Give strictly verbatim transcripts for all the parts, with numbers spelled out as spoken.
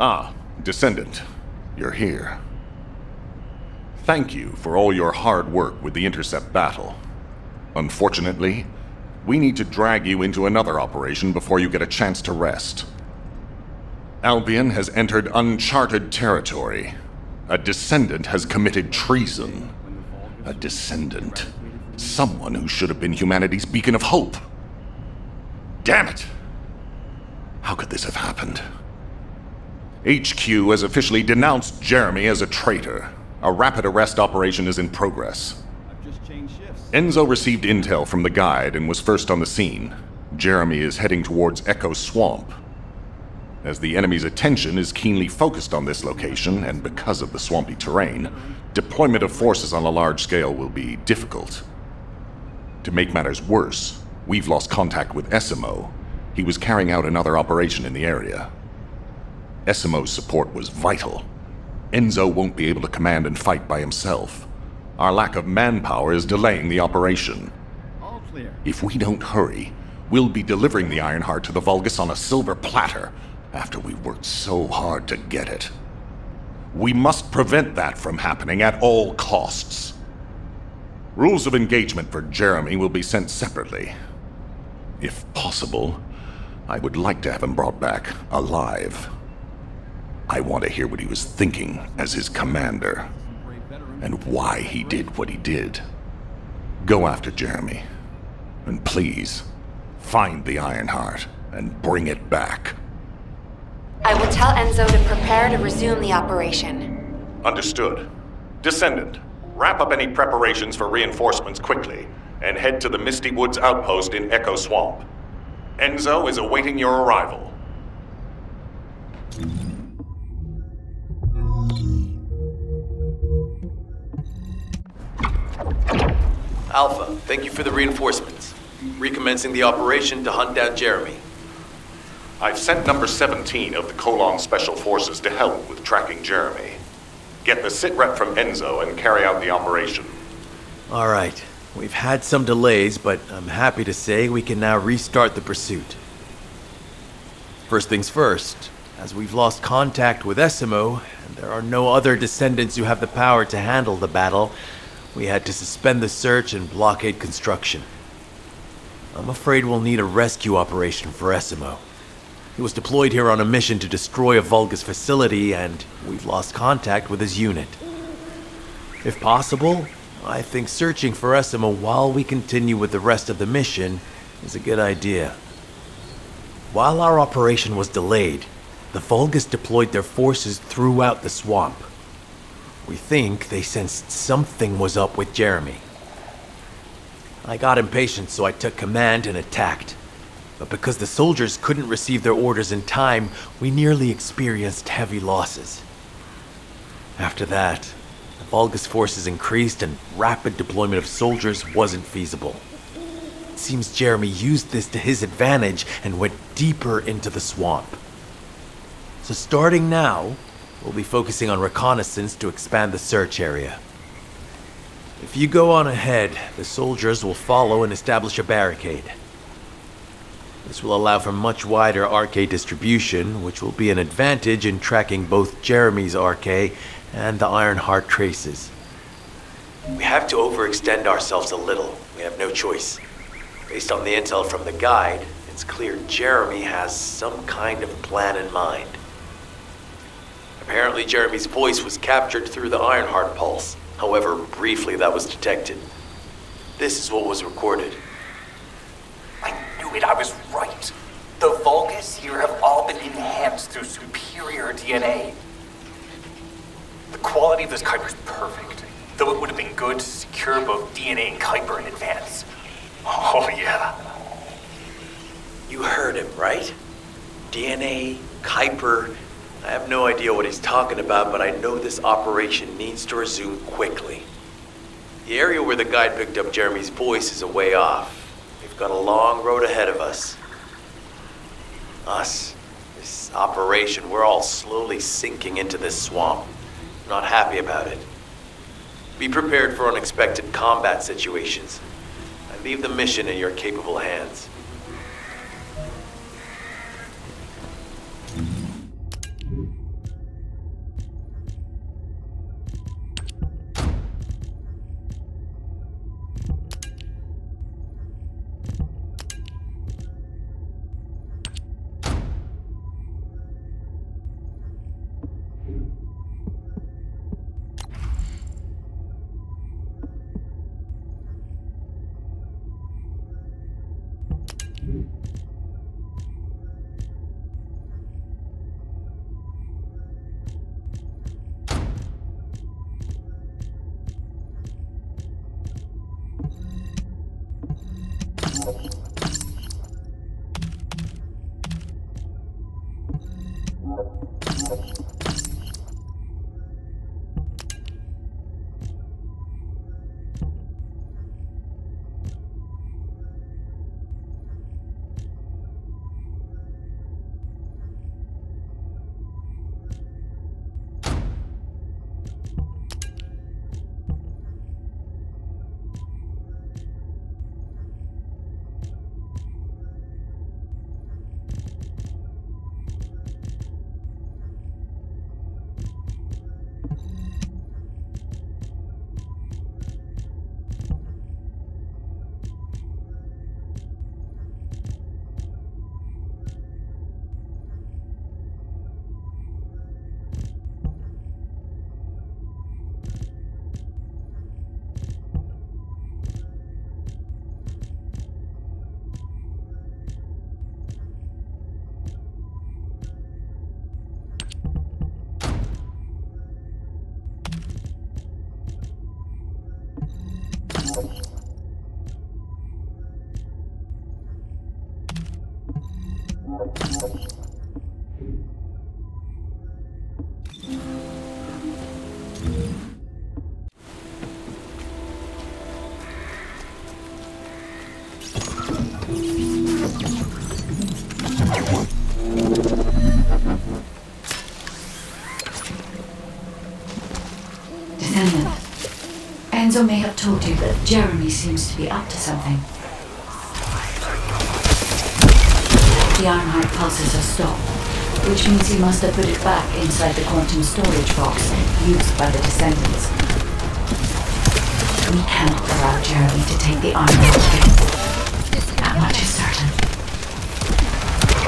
Ah, Descendant, you're here. Thank you for all your hard work with the Intercept battle. Unfortunately, we need to drag you into another operation before you get a chance to rest. Albion has entered uncharted territory. A Descendant has committed treason. A Descendant. Someone who should have been humanity's beacon of hope. Damn it! How could this have happened? H Q has officially denounced Jeremy as a traitor. A rapid arrest operation is in progress. I've just changed shifts. Enzo received intel from the guide and was first on the scene. Jeremy is heading towards Echo Swamp. As the enemy's attention is keenly focused on this location, and because of the swampy terrain, deployment of forces on a large scale will be difficult. To make matters worse, we've lost contact with Esiemo. He was carrying out another operation in the area. Esimo's support was vital. Enzo won't be able to command and fight by himself. Our lack of manpower is delaying the operation. All clear. If we don't hurry, we'll be delivering the Ironheart to the Vulgus on a silver platter after we worked so hard to get it. We must prevent that from happening at all costs. Rules of engagement for Jeremy will be sent separately. If possible, I would like to have him brought back alive. I want to hear what he was thinking as his commander, and why he did what he did. Go after Jeremy, and please, find the Ironheart and bring it back. I will tell Enzo to prepare to resume the operation. Understood. Descendant, wrap up any preparations for reinforcements quickly, and head to the Misty Woods outpost in Echo Swamp. Enzo is awaiting your arrival. Alpha, thank you for the reinforcements. Recommencing the operation to hunt down Jeremy. I've sent number seventeen of the Kolong Special Forces to help with tracking Jeremy. Get the sit rep from Enzo and carry out the operation. All right. We've had some delays, but I'm happy to say we can now restart the pursuit. First things first, as we've lost contact with Esiemo, and there are no other Descendants who have the power to handle the battle, we had to suspend the search and blockade construction. I'm afraid we'll need a rescue operation for Esiemo. He was deployed here on a mission to destroy a Vulgus facility, and we've lost contact with his unit. If possible, I think searching for Esiemo while we continue with the rest of the mission is a good idea. While our operation was delayed, the Vulgus deployed their forces throughout the swamp. We think they sensed something was up with Jeremy. I got impatient, so I took command and attacked. But because the soldiers couldn't receive their orders in time, we nearly experienced heavy losses. After that, the Vulgus forces increased and rapid deployment of soldiers wasn't feasible. It seems Jeremy used this to his advantage and went deeper into the swamp. So starting now, we'll be focusing on reconnaissance to expand the search area. If you go on ahead, the soldiers will follow and establish a barricade. This will allow for much wider R K distribution, which will be an advantage in tracking both Jeremy's R K and the Ironheart traces. We have to overextend ourselves a little. We have no choice. Based on the intel from the guide, it's clear Jeremy has some kind of plan in mind. Apparently, Jeremy's voice was captured through the Ironheart pulse. However, briefly that was detected. This is what was recorded. I knew it, I was right. The Vulgus here have all been enhanced through superior D N A. The quality of this Kuiper's perfect, though it would have been good to secure both D N A and Kuiper in advance. Oh, yeah. You heard him, right? D N A, Kuiper. I have no idea what he's talking about, but I know this operation needs to resume quickly. The area where the guide picked up Jeremy's voice is a way off. We've got a long road ahead of us. Us, this operation, we're all slowly sinking into this swamp. I'm not happy about it. Be prepared for unexpected combat situations. I leave the mission in your capable hands. Mm-hmm. Enzo may have told you that Jeremy seems to be up to something. The Ironheart pulses have stopped, which means he must have put it back inside the quantum storage box used by the Descendants. We cannot allow Jeremy to take the Ironheart. That much is certain.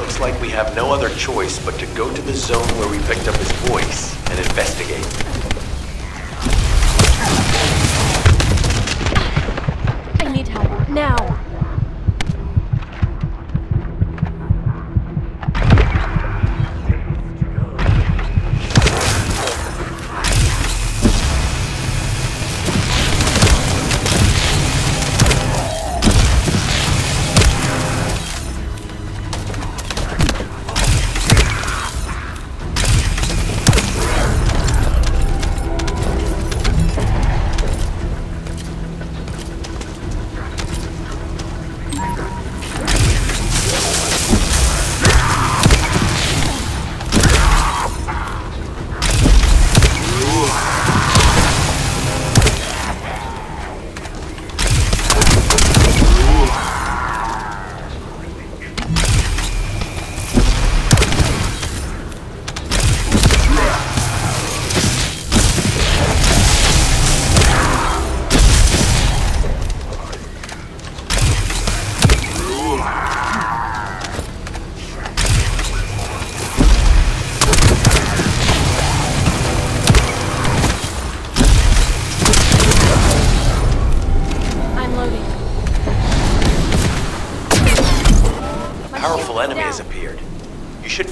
Looks like we have no other choice but to go to the zone where we picked up his voice and investigate. Now!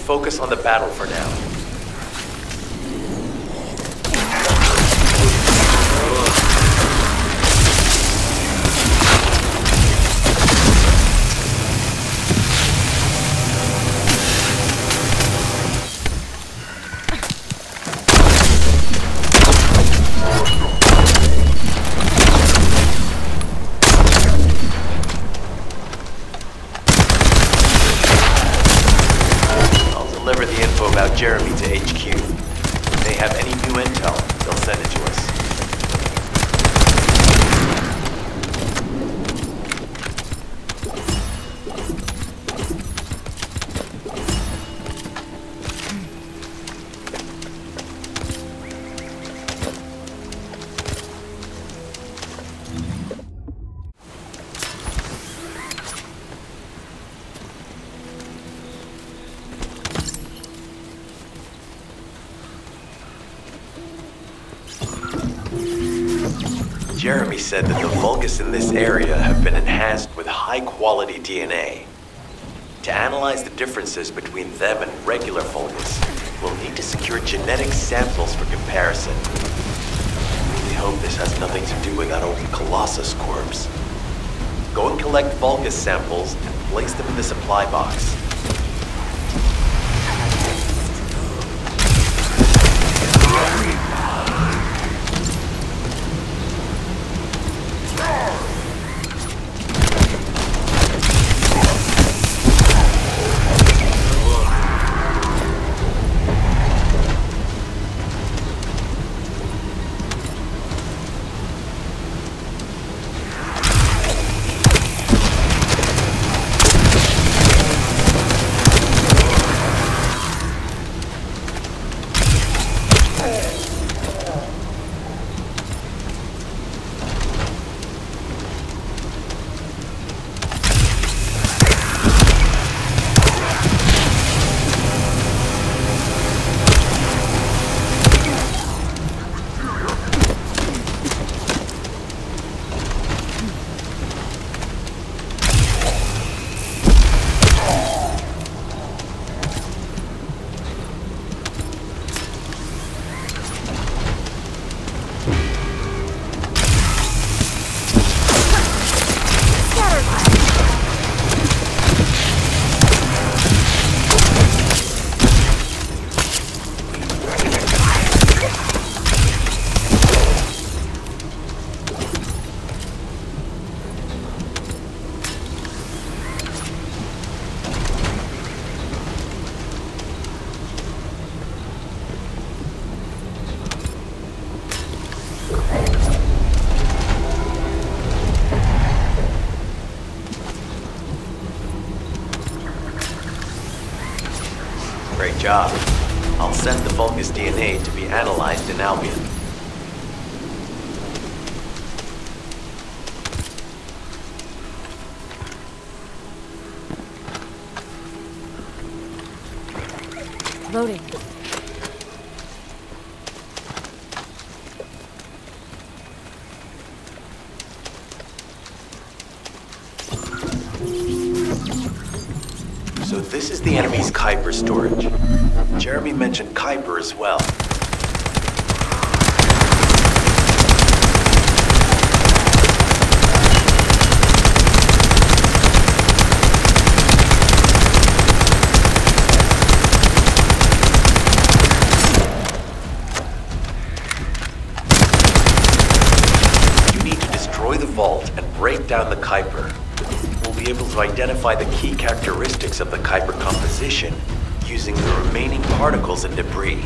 Focus on the battle for now. Jeremy said that the Vulgus in this area have been enhanced with high-quality D N A. To analyze the differences between them and regular Vulgus, we'll need to secure genetic samples for comparison. I really hope this has nothing to do with that old Colossus corpse. Go and collect Vulgus samples and place them in the supply box. Job. I'll send the Vulgus D N A to be analyzed in Albion. Loading. So this is the enemy's Kuiper storage. Jeremy mentioned Kuiper as well. You need to destroy the vault and break down the Kuiper. We'll be able to identify the key characteristics of the Kuiper composition using the remaining particles and debris.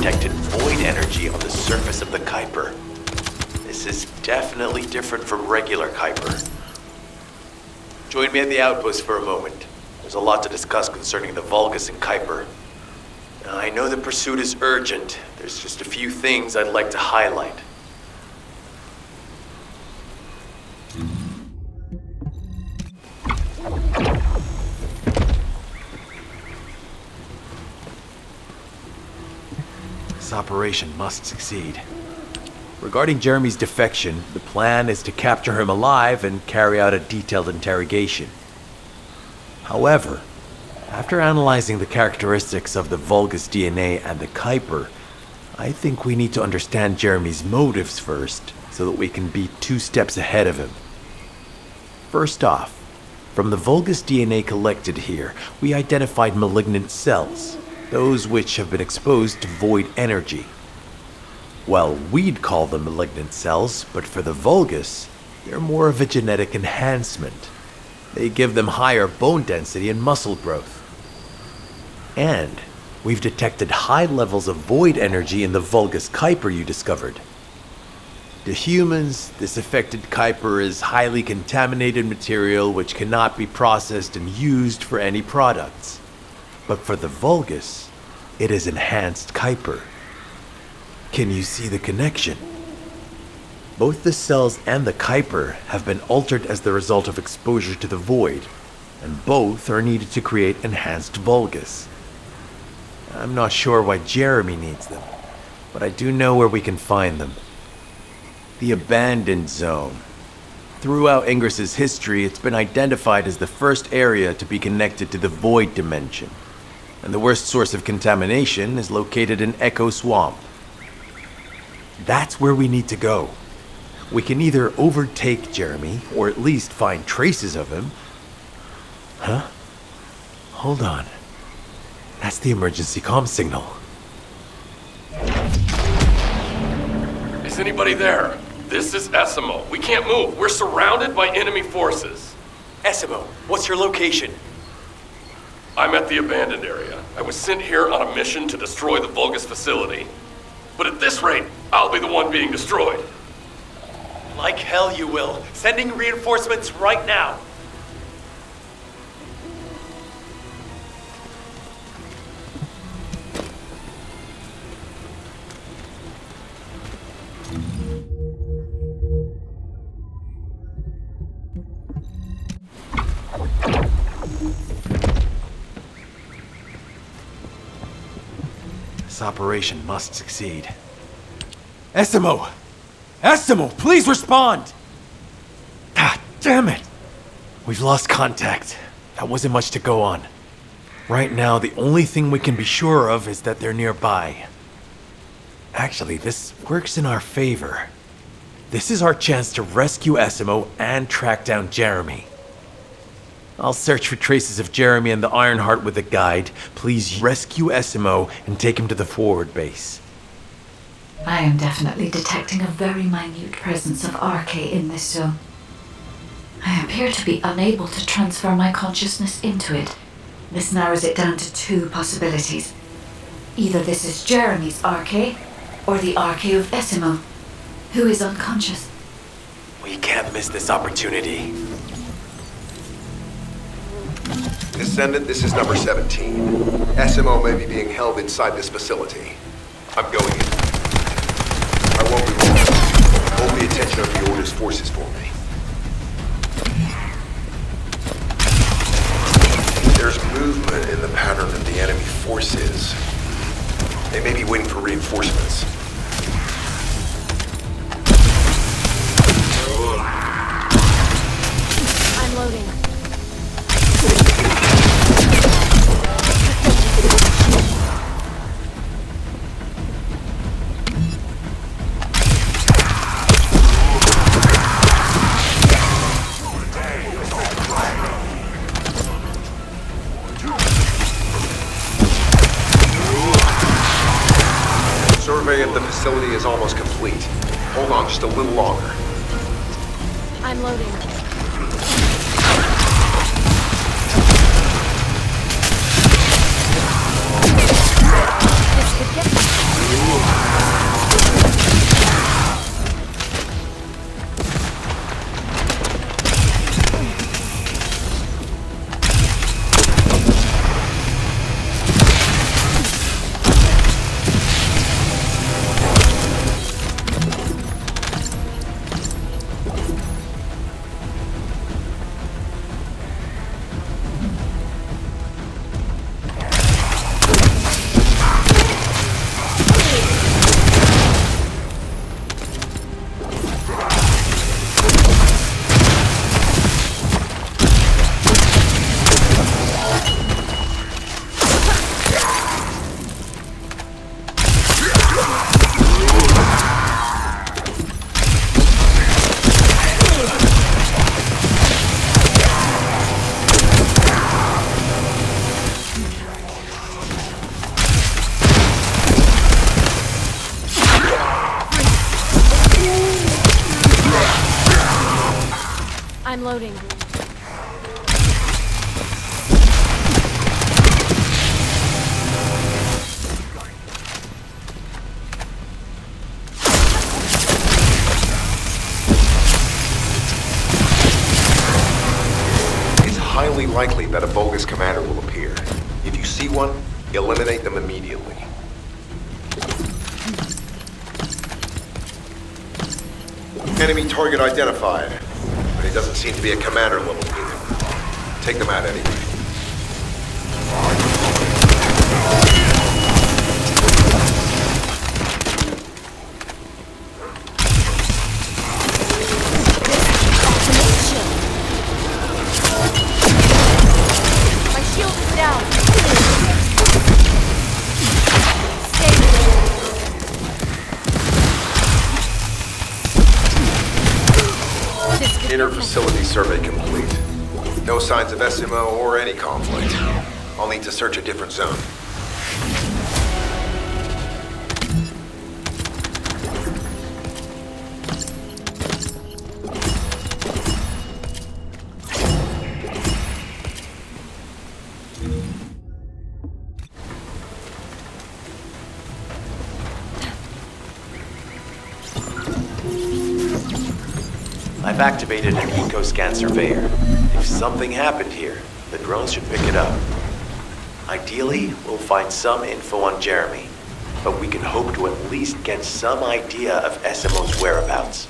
detected void energy on the surface of the Kuiper. This is definitely different from regular Kuiper. Join me at the outpost for a moment. There's a lot to discuss concerning the Vulgus and Kuiper. Now, I know the pursuit is urgent. There's just a few things I'd like to highlight. This operation must succeed. Regarding Jeremy's defection, the plan is to capture him alive and carry out a detailed interrogation. However, after analyzing the characteristics of the Vulgus D N A and the Kuiper, I think we need to understand Jeremy's motives first, so that we can be two steps ahead of him. First off, from the Vulgus D N A collected here, we identified malignant cells, those which have been exposed to void energy. Well, we'd call them malignant cells, but for the Vulgus, they're more of a genetic enhancement. They give them higher bone density and muscle growth. And we've detected high levels of void energy in the Vulgus Kuiper you discovered. To humans, this affected Kuiper is highly contaminated material which cannot be processed and used for any products. But for the Vulgus, it is enhanced Kuiper. Can you see the connection? Both the cells and the Kuiper have been altered as the result of exposure to the void, and both are needed to create enhanced Vulgus. I'm not sure why Jeremy needs them, but I do know where we can find them. The Abandoned Zone. Throughout Ingris' history, it's been identified as the first area to be connected to the void dimension, and the worst source of contamination is located in Echo Swamp. That's where we need to go. We can either overtake Jeremy, or at least find traces of him. Huh? Hold on. That's the emergency comm signal. Is anybody there? This is Esiemo. We can't move. We're surrounded by enemy forces. Esiemo, what's your location? I'm at the abandoned area. I was sent here on a mission to destroy the Vulgus facility. But at this rate, I'll be the one being destroyed. Like hell you will. Sending reinforcements right now. This operation must succeed. Esiemo! Esiemo, please respond! God damn it! We've lost contact. That wasn't much to go on. Right now, the only thing we can be sure of is that they're nearby. Actually, this works in our favor. This is our chance to rescue Esiemo and track down Jeremy. I'll search for traces of Jeremy and the Ironheart with a guide. Please rescue Esiemo and take him to the forward base. I am definitely detecting a very minute presence of R K in this zone. I appear to be unable to transfer my consciousness into it. This narrows it down to two possibilities. Either this is Jeremy's R K, or the R K of Esiemo, who is unconscious. We can't miss this opportunity. Descendant, this is number seventeen. Esiemo may be being held inside this facility. I'm going in. I won't be wrong. Hold the attention of the Order's forces for me. There's movement in the pattern of the enemy forces. They may be waiting for reinforcements. I'm loading. The facility is almost complete. Hold on just a little longer. I'm loading. This could get I'm loading. Likely that a Vulgus commander will appear. If you see one, eliminate them immediately. Enemy target identified, but he doesn't seem to be a commander level either. Take them out anyway. Facility survey complete. No signs of S M O or any conflict. I'll need to search a different zone. I've activated an eco scan surveyor. If something happened here, the drones should pick it up. Ideally, we'll find some info on Jeremy, but we can hope to at least get some idea of S M O's whereabouts.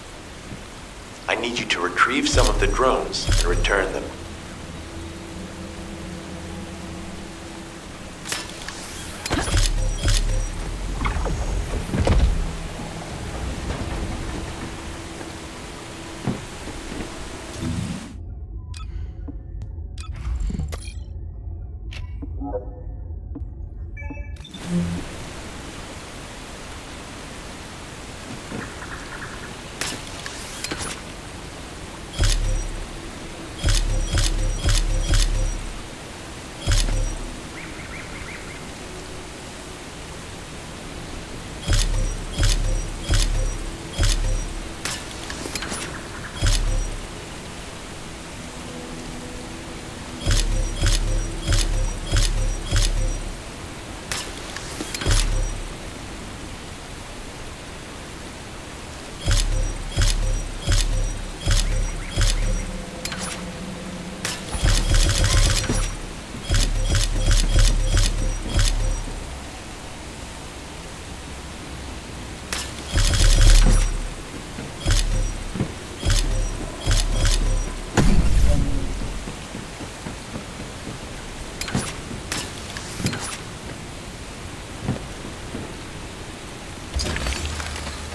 I need you to retrieve some of the drones and return them.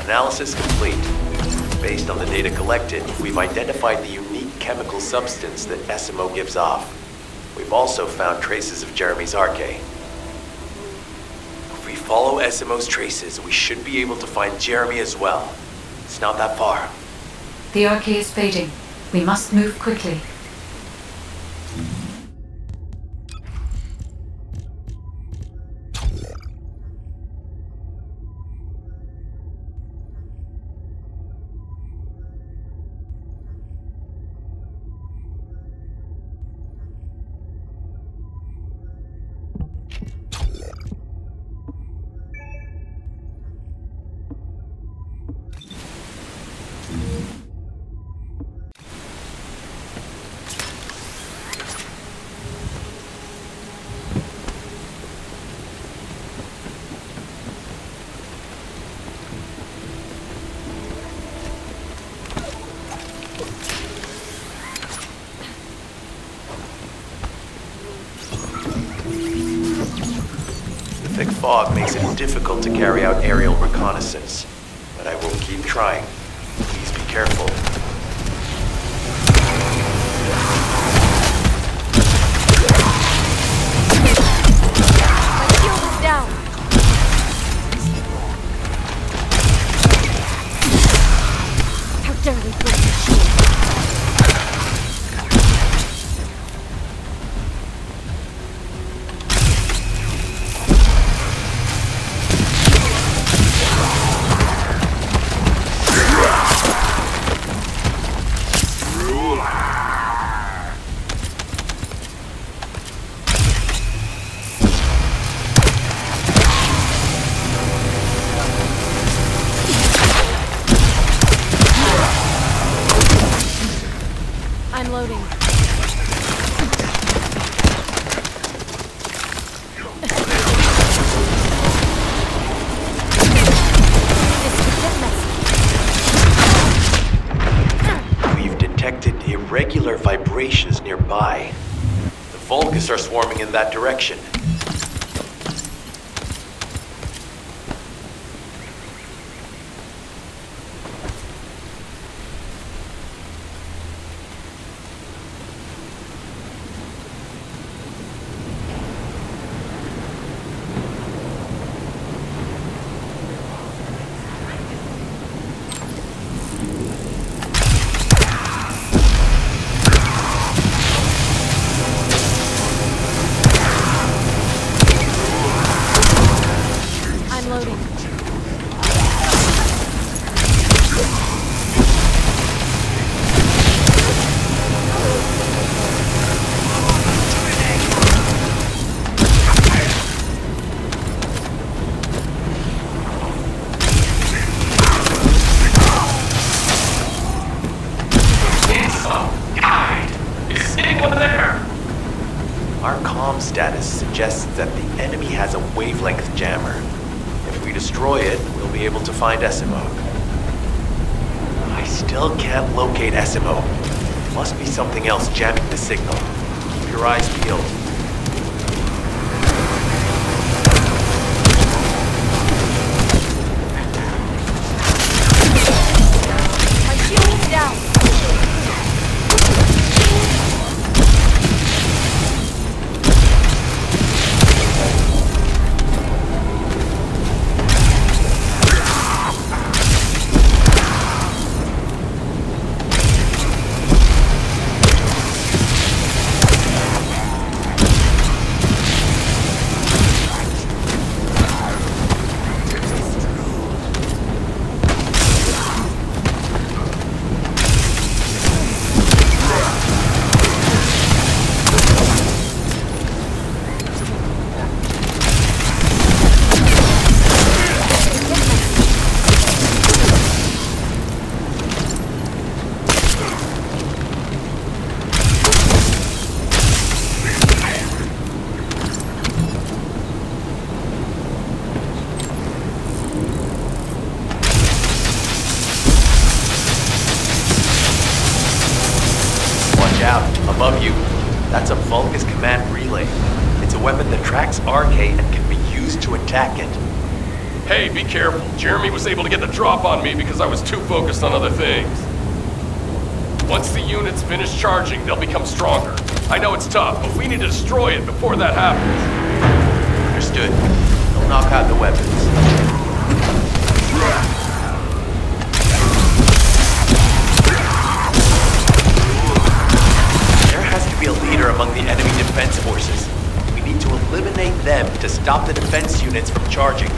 Analysis complete. Based on the data collected, we've identified the unique chemical substance that S M O gives off. We've also found traces of Jeremy's R K. If we follow S M O's traces, we should be able to find Jeremy as well. It's not that far. The R K is fading. We must move quickly. Fog makes it difficult to carry out aerial reconnaissance, but I will keep trying. Please be careful. My shield is down. How dare we break the shield? Vulgus are swarming in that direction. Find S M O. I still can't locate S M O. Must be something else jamming the signal. Keep your eyes peeled. Jeremy was able to get the drop on me because I was too focused on other things. Once the units finish charging, they'll become stronger. I know it's tough, but we need to destroy it before that happens. Understood. They'll knock out the weapons. There has to be a leader among the enemy defense forces. We need to eliminate them to stop the defense units from charging.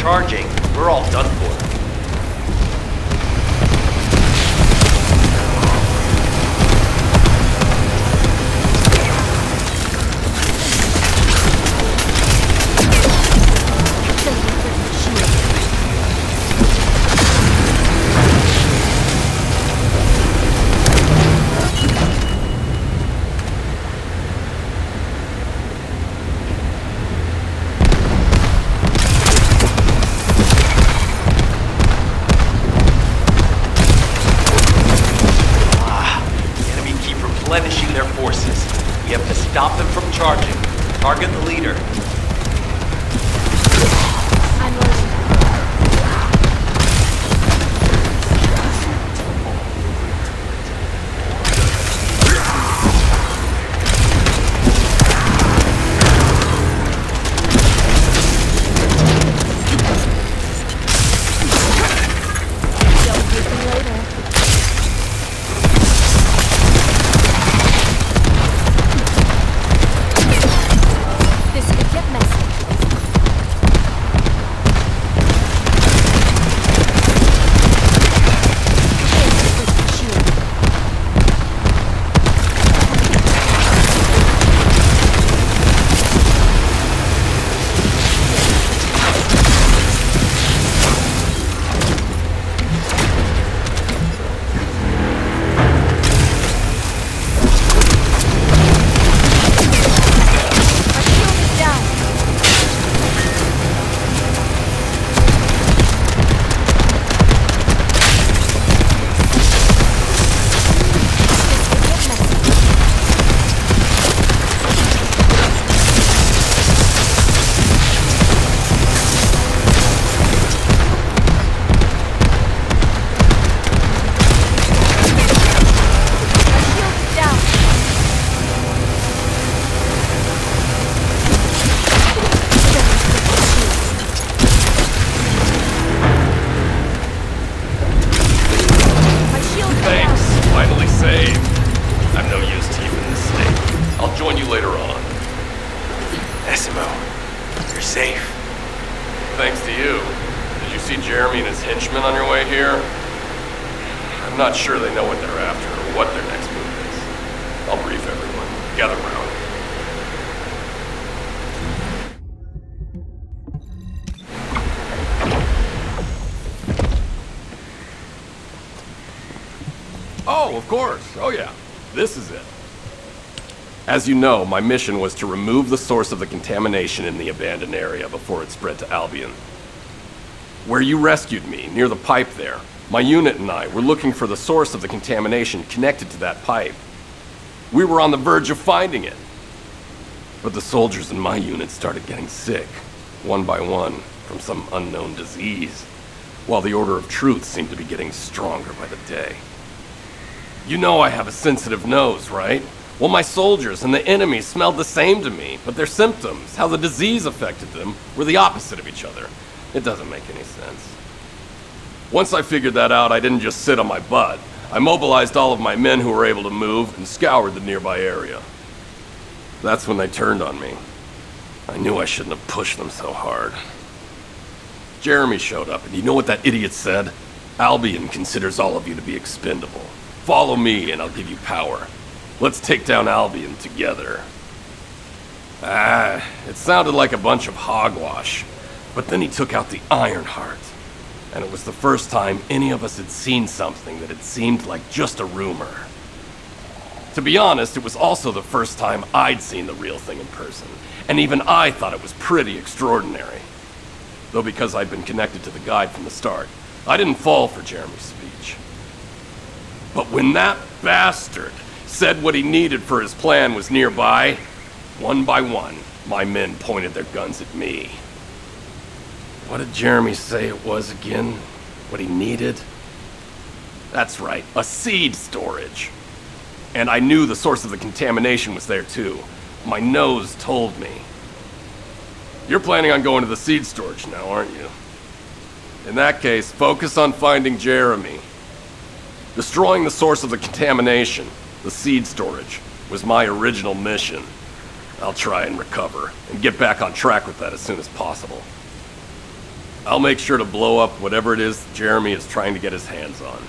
Charging, we're all done for. Esiemo, but they're safe. Thanks to you. Did you see Jeremy and his henchmen on your way here? I'm not sure they know what they're after or what their next move is. I'll brief everyone. Gather round. Oh, of course. Oh, yeah. This is it. As you know, my mission was to remove the source of the contamination in the abandoned area before it spread to Albion. Where you rescued me, near the pipe there, my unit and I were looking for the source of the contamination connected to that pipe. We were on the verge of finding it. But the soldiers in my unit started getting sick, one by one, from some unknown disease, while the Order of Truth seemed to be getting stronger by the day. You know I have a sensitive nose, right? Well, my soldiers and the enemy smelled the same to me, but their symptoms, how the disease affected them, were the opposite of each other. It doesn't make any sense. Once I figured that out, I didn't just sit on my butt. I mobilized all of my men who were able to move and scoured the nearby area. That's when they turned on me. I knew I shouldn't have pushed them so hard. Jeremy showed up, and you know what that idiot said? Albion considers all of you to be expendable. Follow me, and I'll give you power. Let's take down Albion together. Ah, it sounded like a bunch of hogwash. But then he took out the Ironheart. And it was the first time any of us had seen something that had seemed like just a rumor. To be honest, it was also the first time I'd seen the real thing in person, and even I thought it was pretty extraordinary. Though because I'd been connected to the guide from the start, I didn't fall for Jeremy's speech. But when that bastard said what he needed for his plan was nearby, one by one, my men pointed their guns at me. What did Jeremy say it was again? What he needed? That's right, a seed storage. And I knew the source of the contamination was there too. My nose told me. You're planning on going to the seed storage now, aren't you? In that case, focus on finding Jeremy. Destroying the source of the contamination, the seed storage, was my original mission. I'll try and recover, and get back on track with that as soon as possible. I'll make sure to blow up whatever it is Jeremy is trying to get his hands on.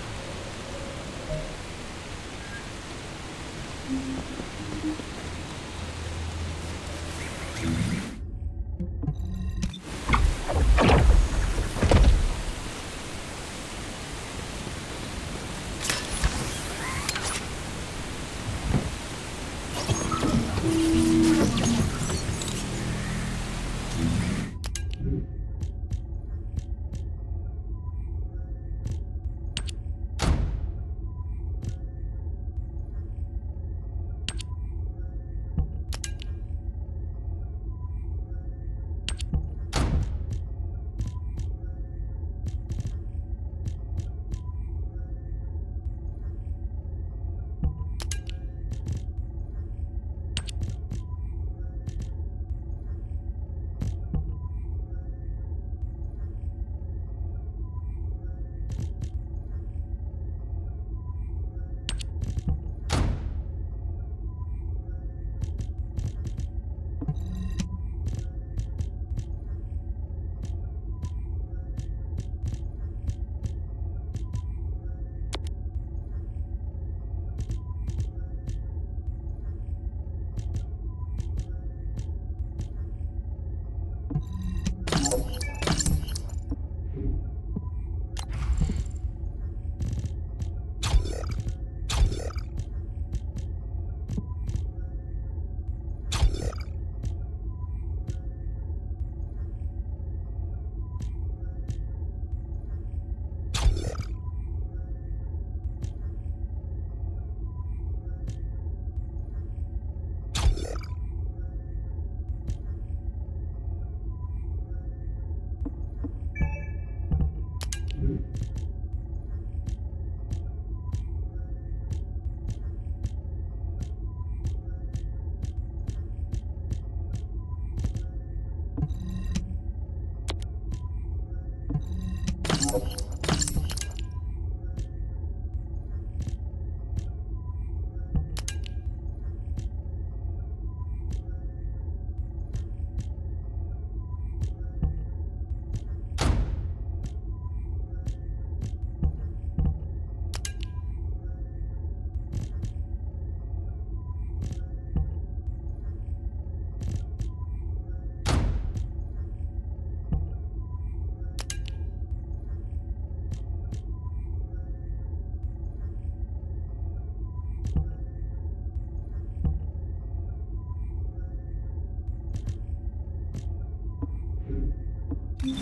We've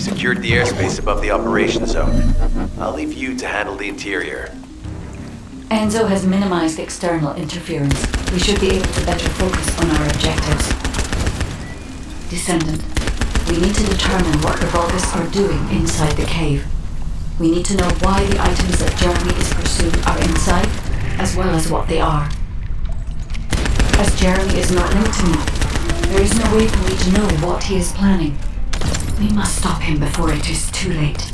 secured the airspace above the operation zone. I'll leave you to handle the interior. Enzo has minimized external interference. We should be able to better focus on our objectives. Descendant, we need to determine what the Vulgus are doing inside the cave. We need to know why the items that Jeremy is pursuing are inside, as well as what they are. As Jeremy is not linked to me, there is no way for me to know what he is planning. We must stop him before it is too late.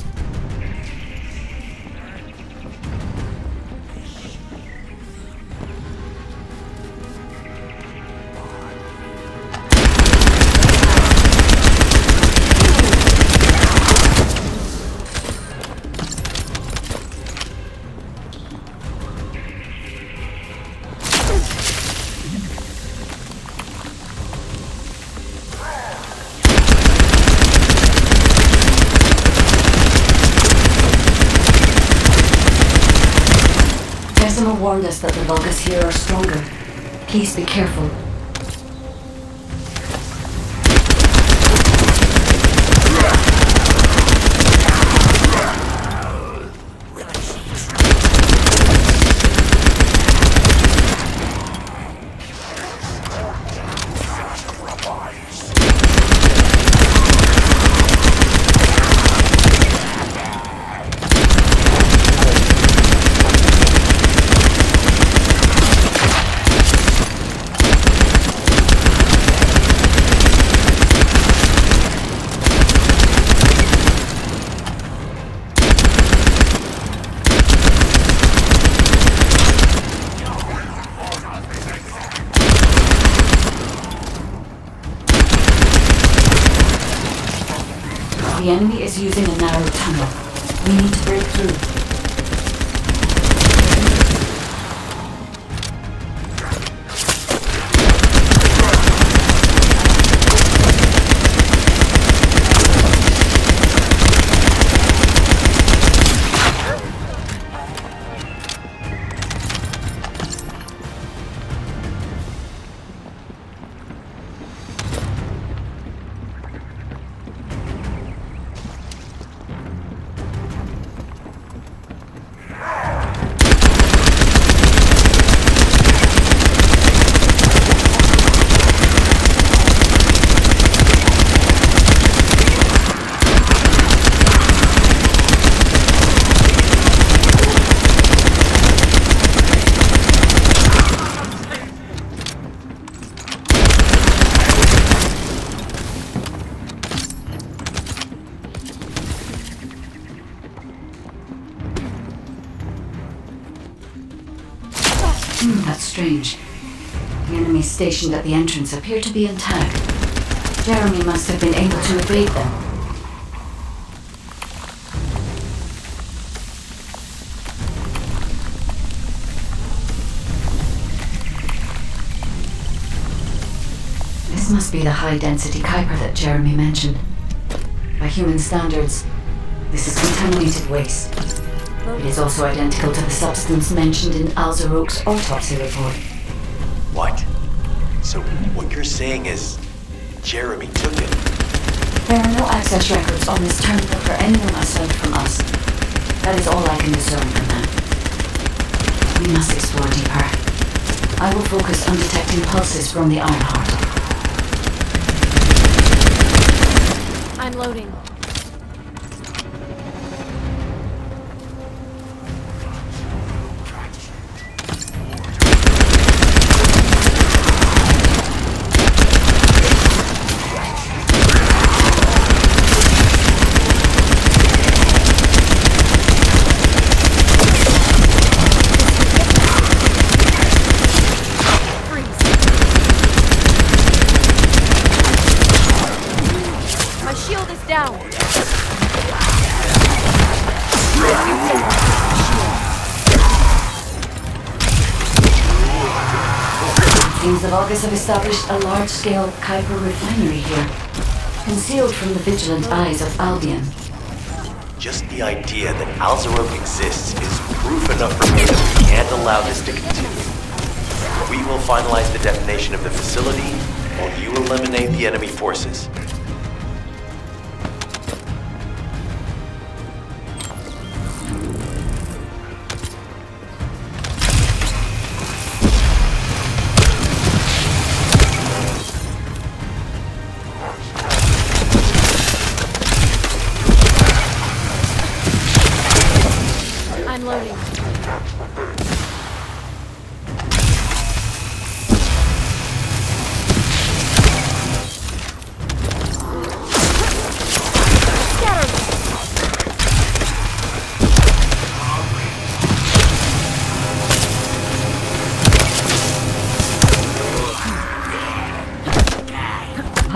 Warned us that the Vulgus here are stronger. Please be careful. The enemy is using a narrow tunnel. We need to break through. Hmm, that's strange. The enemy stationed at the entrance appear to be intact. Jeremy must have been able to evade them. This must be the high-density Kuiper that Jeremy mentioned. By human standards, this is contaminated waste. It is also identical to the substance mentioned in Al-Zarok's autopsy report. What? So what you're saying is Jeremy took it? There are no access records on this terminal for anyone aside from us. That is all I can discern from that. We must explore deeper. I will focus on detecting pulses from the Ironheart. I'm loading. The Vulgus have established a large-scale Kuiper refinery here, concealed from the vigilant eyes of Albion. Just the idea that Al-Zarok exists is proof enough for me that we can't allow this to continue. We will finalize the detonation of the facility, while you eliminate the enemy forces.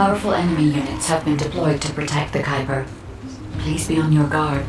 Powerful enemy units have been deployed to protect the Kuiper. Please be on your guard.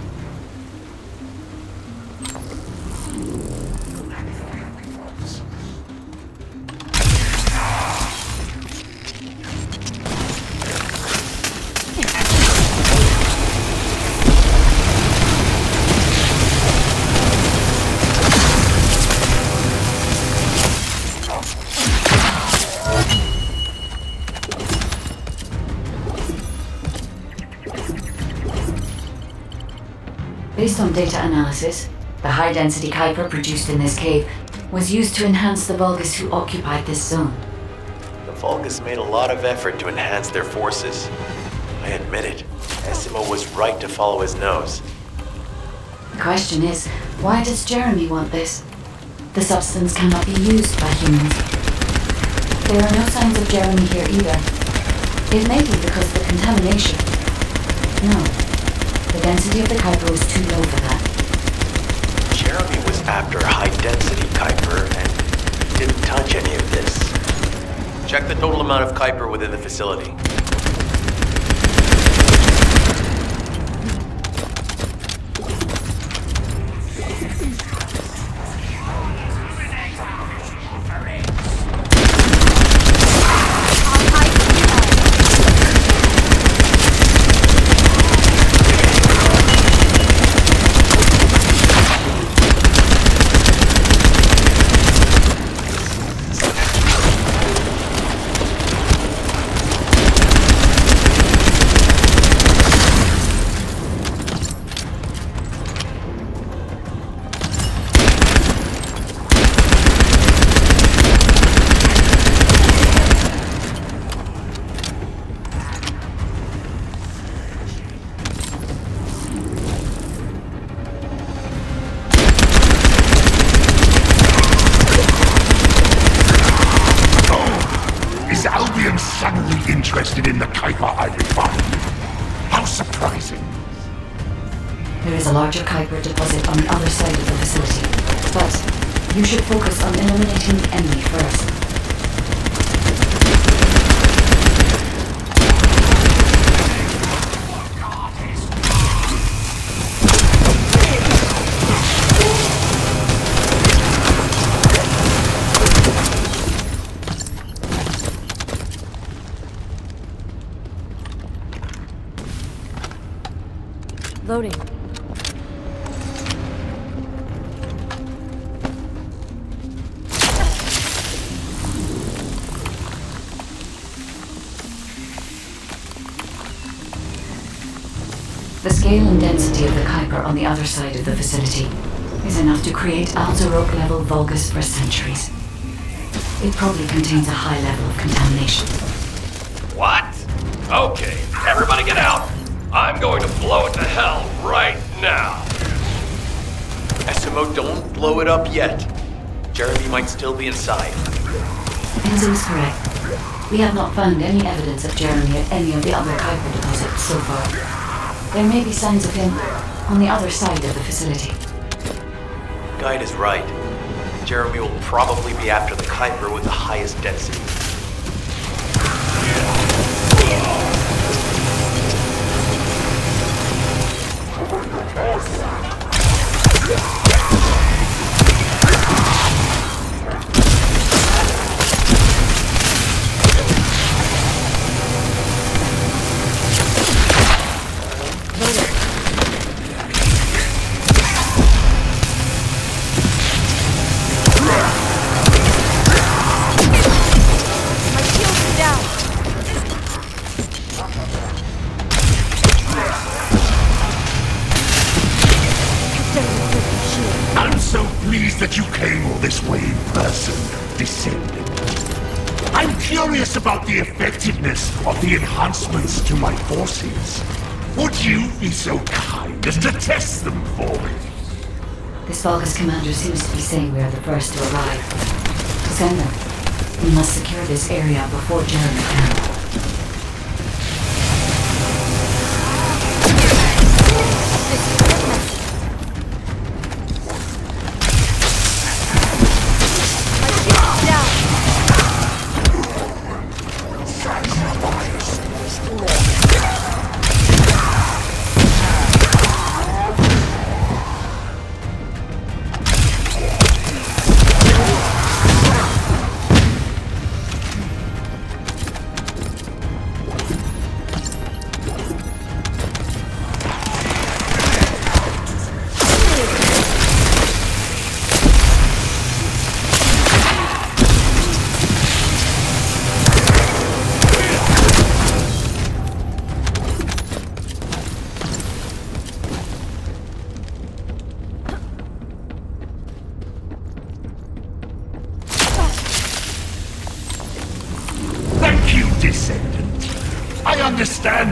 Based on data analysis, the high-density Kuiper produced in this cave was used to enhance the Vulgus who occupied this zone. The Vulgus made a lot of effort to enhance their forces. I admit it, Esiemo was right to follow his nose. The question is, why does Jeremy want this? The substance cannot be used by humans. There are no signs of Jeremy here either. It may be because of the contamination. No. The density of the Kuiper was too low for that. Jeremy was after high-density Kuiper, and he didn't touch any of this. Check the total amount of Kuiper within the facility. The scale and density of the Kuiper on the other side of the facility is enough to create Al-Zarok-level Vulgus for centuries. It probably contains a high level of contamination. What? Okay, everybody get out! I'm going to blow it to hell right now! S M O, don't blow it up yet. Jeremy might still be inside. Enzo is correct. We have not found any evidence of Jeremy at any of the other Kuiper deposits so far. There may be signs of him on the other side of the facility. Guide is right. Jeremy will probably be after the Kuiper with the highest density. pleased that you came all this way in person, Descendant. I'm curious about the effectiveness of the enhancements to my forces. Would you be so kind as to test them for me? This Vulgus commander seems to be saying we are the first to arrive. Descendant, we must secure this area before Jeremy can.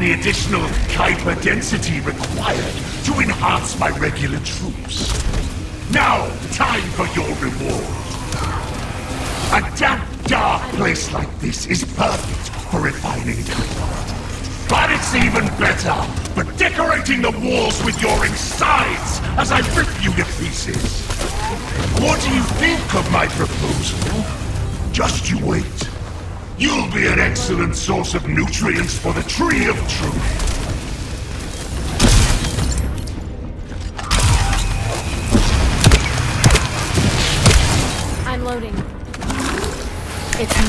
The additional Kuiper density required to enhance my regular troops. Now, time for your reward. A damp, dark place like this is perfect for refining Kuiper. But it's even better for decorating the walls with your insides as I rip you to pieces. What do you think of my proposal? Just you wait. You'll be an excellent source of nutrients for the Tree of Truth. I'm loading. It's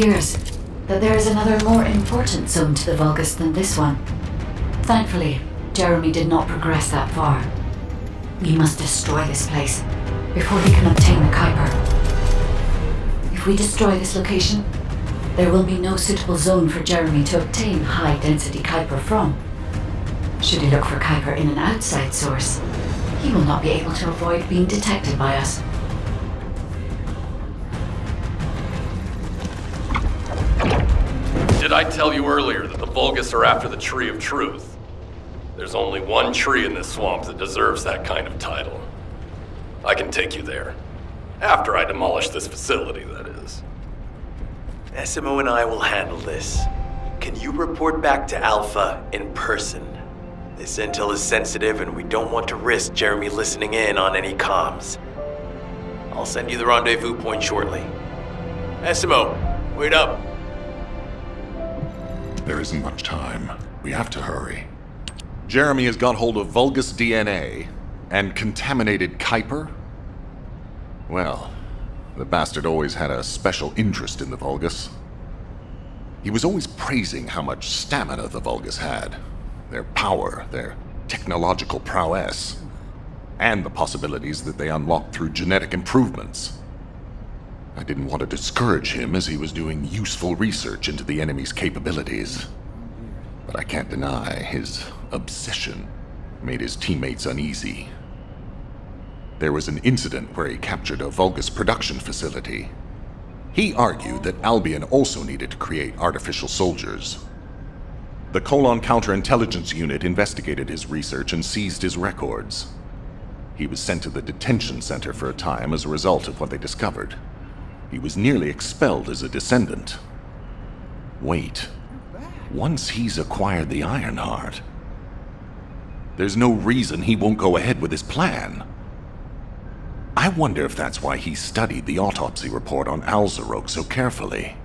appears that there is another more important zone to the Vulgus than this one. Thankfully, Jeremy did not progress that far. We must destroy this place before he can obtain the Kuiper. If we destroy this location, there will be no suitable zone for Jeremy to obtain high-density Kuiper from. Should he look for Kuiper in an outside source, he will not be able to avoid being detected by us. Did I tell you earlier that the Vulgus are after the Tree of Truth? There's only one tree in this swamp that deserves that kind of title. I can take you there. After I demolish this facility, that is. S M O and I will handle this. Can you report back to Alpha in person? This intel is sensitive and we don't want to risk Jeremy listening in on any comms. I'll send you the rendezvous point shortly. S M O, wait up. There isn't much time. We have to hurry. Jeremy has got hold of Vulgus D N A and contaminated Kuiper? Well, the bastard always had a special interest in the Vulgus. He was always praising how much stamina the Vulgus had, their power, their technological prowess, and the possibilities that they unlocked through genetic improvements. I didn't want to discourage him as he was doing useful research into the enemy's capabilities. But I can't deny his obsession made his teammates uneasy. There was an incident where he captured a Vulgus production facility. He argued that Albion also needed to create artificial soldiers. The Kolong Counterintelligence Unit investigated his research and seized his records. He was sent to the detention center for a time as a result of what they discovered. He was nearly expelled as a descendant. Wait. Once he's acquired the Ironheart, there's no reason he won't go ahead with his plan. I wonder if that's why he studied the autopsy report on Al-Zarok so carefully.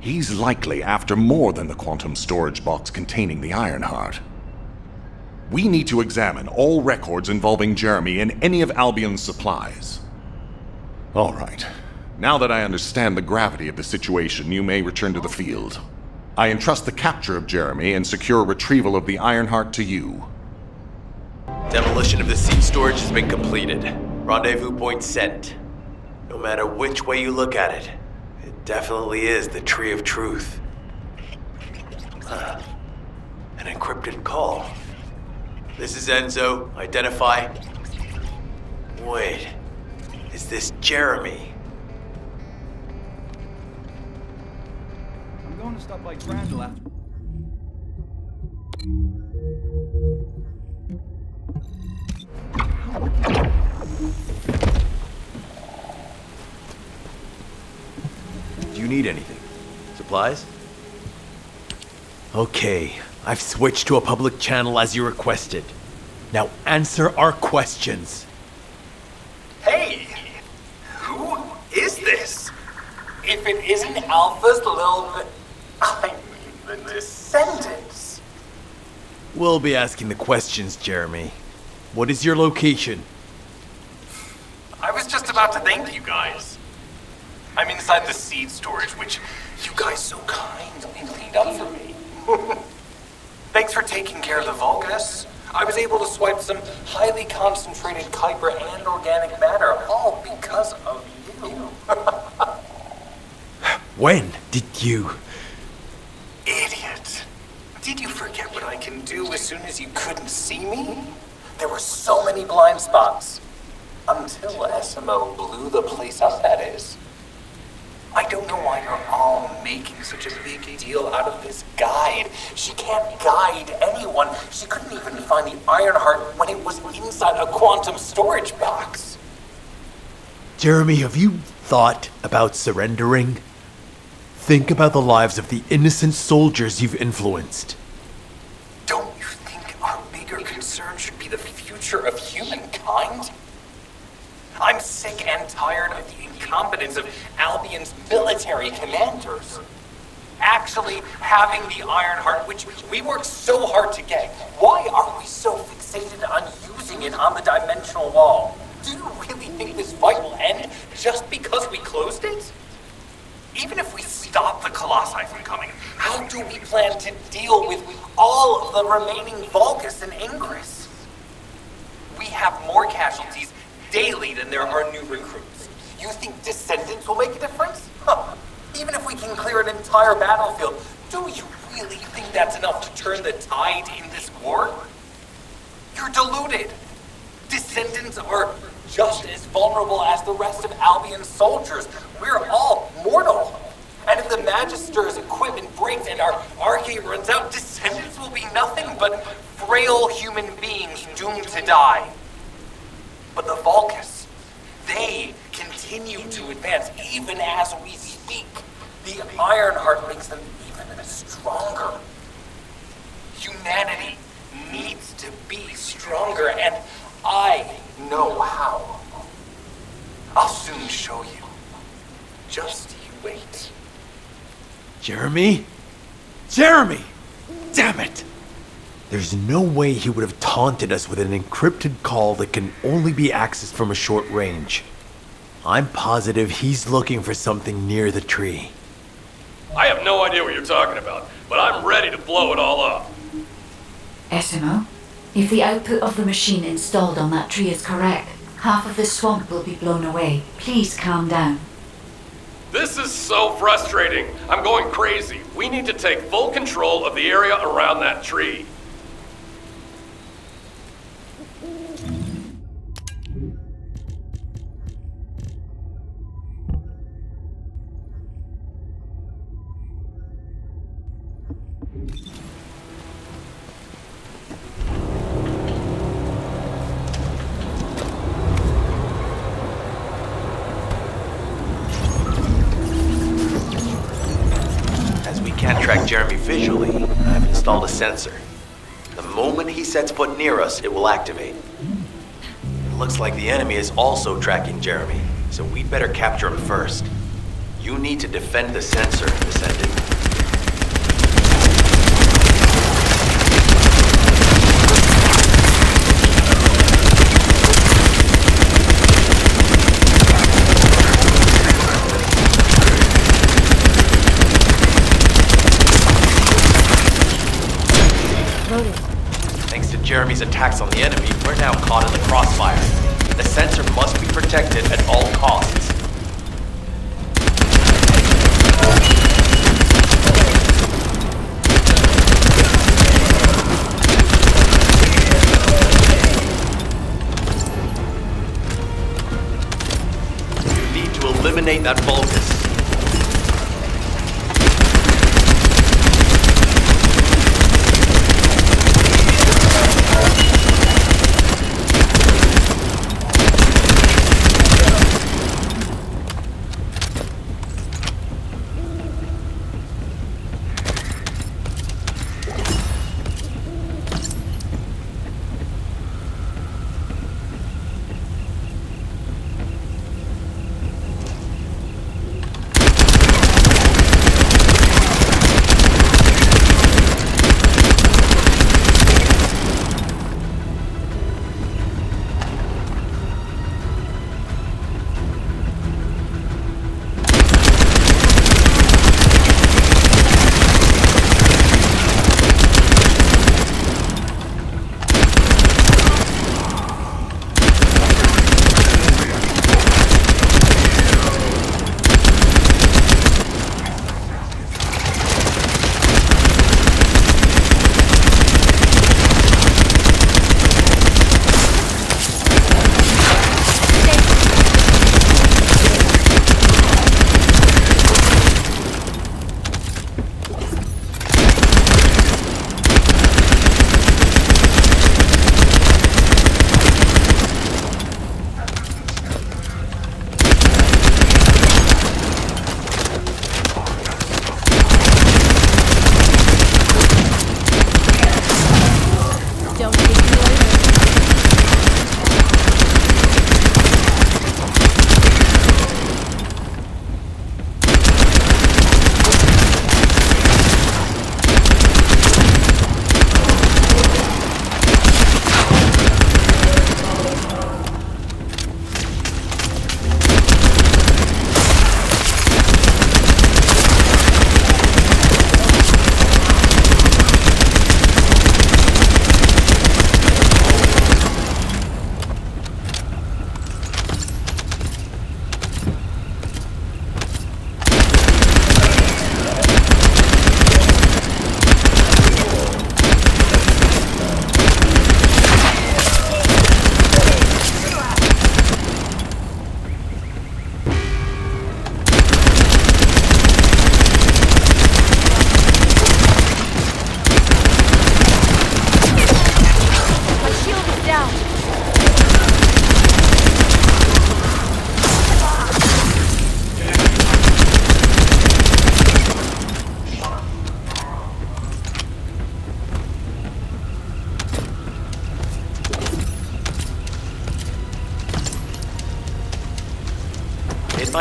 He's likely after more than the quantum storage box containing the Ironheart. We need to examine all records involving Jeremy and any of Albion's supplies. All right. Now that I understand the gravity of the situation, you may return to the field. I entrust the capture of Jeremy and secure retrieval of the Ironheart to you. Demolition of the seed storage has been completed. Rendezvous point set. No matter which way you look at it, it definitely is the Tree of Truth. Huh. An encrypted call. This is Enzo. Identify. Wait. Is this Jeremy? I'm going to stop by Grandel after. Do you need anything? Supplies? Okay, I've switched to a public channel as you requested. Now answer our questions. Hey! Who is this? If it isn't Alpha's little... I mean, the descendants. We'll be asking the questions, Jeremy. What is your location? I was just about to thank you guys. I'm inside the seed storage, which you guys so kindly cleaned up for me. Thanks for taking care of the Vulgus. I was able to swipe some highly concentrated Kuiper and organic matter, all because of you. When did you... Idiot! Did you forget what I can do as soon as you couldn't see me? There were so many blind spots. Until S M O blew the place up, that is. I don't know why you're all making such a big deal out of this guide. She can't guide anyone. She couldn't even find the Ironheart when it was inside a quantum storage box. Jeremy, have you thought about surrendering? Think about the lives of the innocent soldiers you've influenced. Don't you think our bigger concern should be the future of humankind? I'm sick and tired of the incompetence of Albion's military commanders. Actually having the Ironheart, which we worked so hard to get, why are we so fixated on using it on the dimensional wall? Do you really think this fight will end just because we closed it? Even if we stop the Colossi from coming, how do we plan to deal with all of the remaining Vulgus and Ingris? We have more casualties daily than there are new recruits. You think Descendants will make a difference? Huh. Even if we can clear an entire battlefield, do you really think that's enough to turn the tide in this war? You're deluded. Descendants are just as vulnerable as the rest of Albion's soldiers. We're all mortal. And if the Magister's equipment breaks and our R K runs out, Descendants will be nothing but frail human beings doomed to die. But the Vulgus, they continue to advance even as we speak. The Ironheart makes them even stronger. Humanity needs to be stronger, and I know how. I'll soon show you. Just you wait. Jeremy? Jeremy! Damn it! There's no way he would have taunted us with an encrypted call that can only be accessed from a short range. I'm positive he's looking for something near the tree. I have no idea what you're talking about, but I'm ready to blow it all up. S M O? If the output of the machine installed on that tree is correct, half of the swamp will be blown away. Please calm down. This is so frustrating. I'm going crazy. We need to take full control of the area around that tree. Sensor. The moment he sets foot near us, it will activate. It looks like the enemy is also tracking Jeremy, so we'd better capture him first. You need to defend the sensor, Descendant. Jeremy's attacks on the enemy, we're now caught in the crossfire. The sensor must be protected at all costs. You need to eliminate that Vulgus.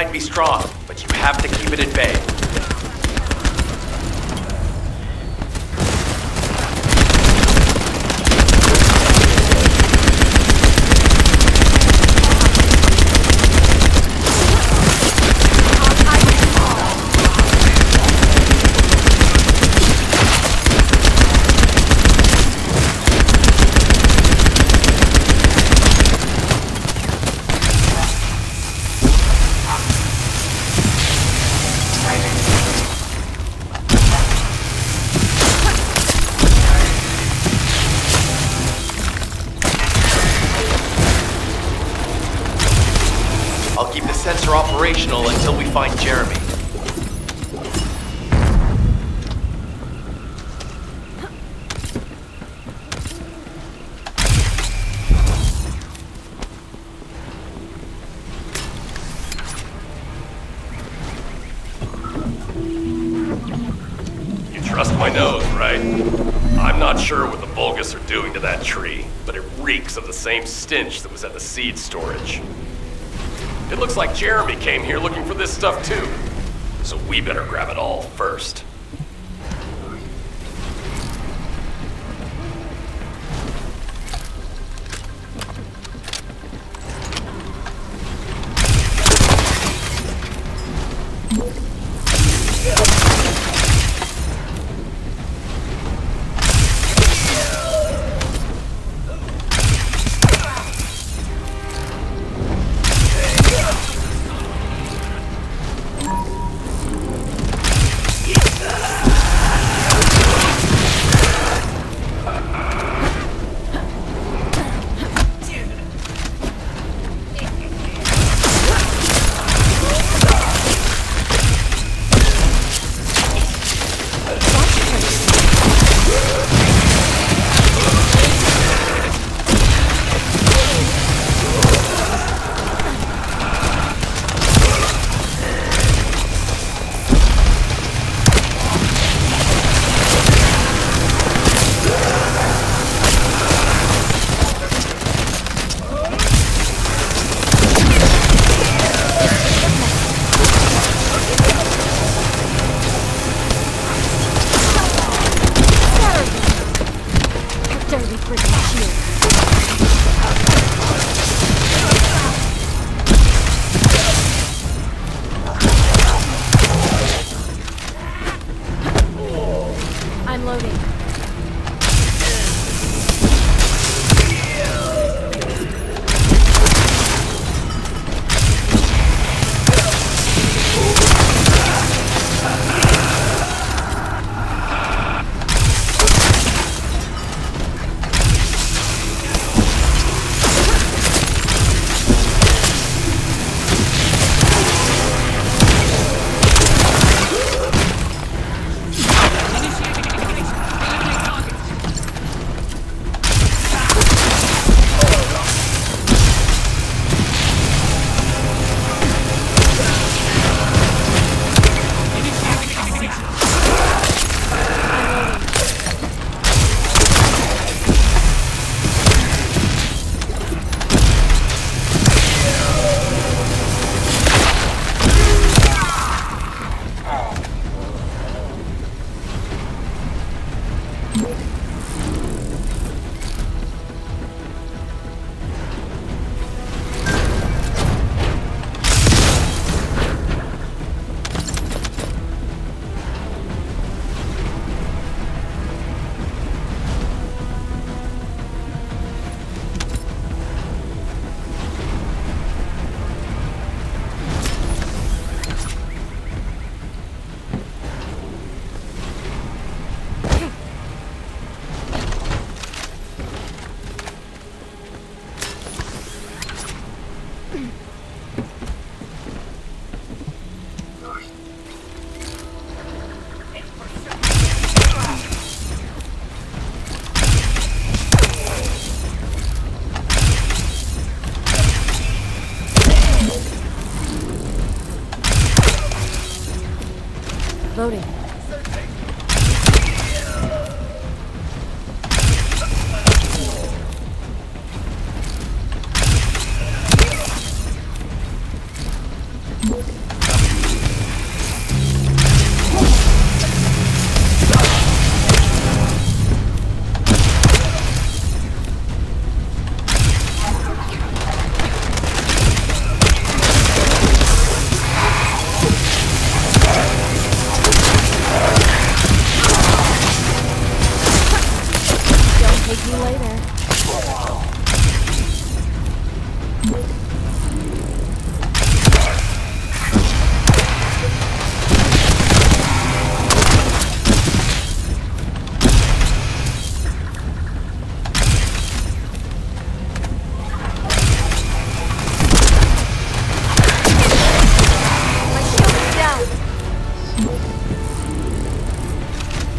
might be strong, but you have to keep it at bay. Operational until we find Jeremy. You trust my nose, right? I'm not sure what the Vulgus are doing to that tree, but it reeks of the same stench that was at the seed storage. It looks like Jeremy came here looking for this stuff too. So we better grab it all first.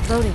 Loading.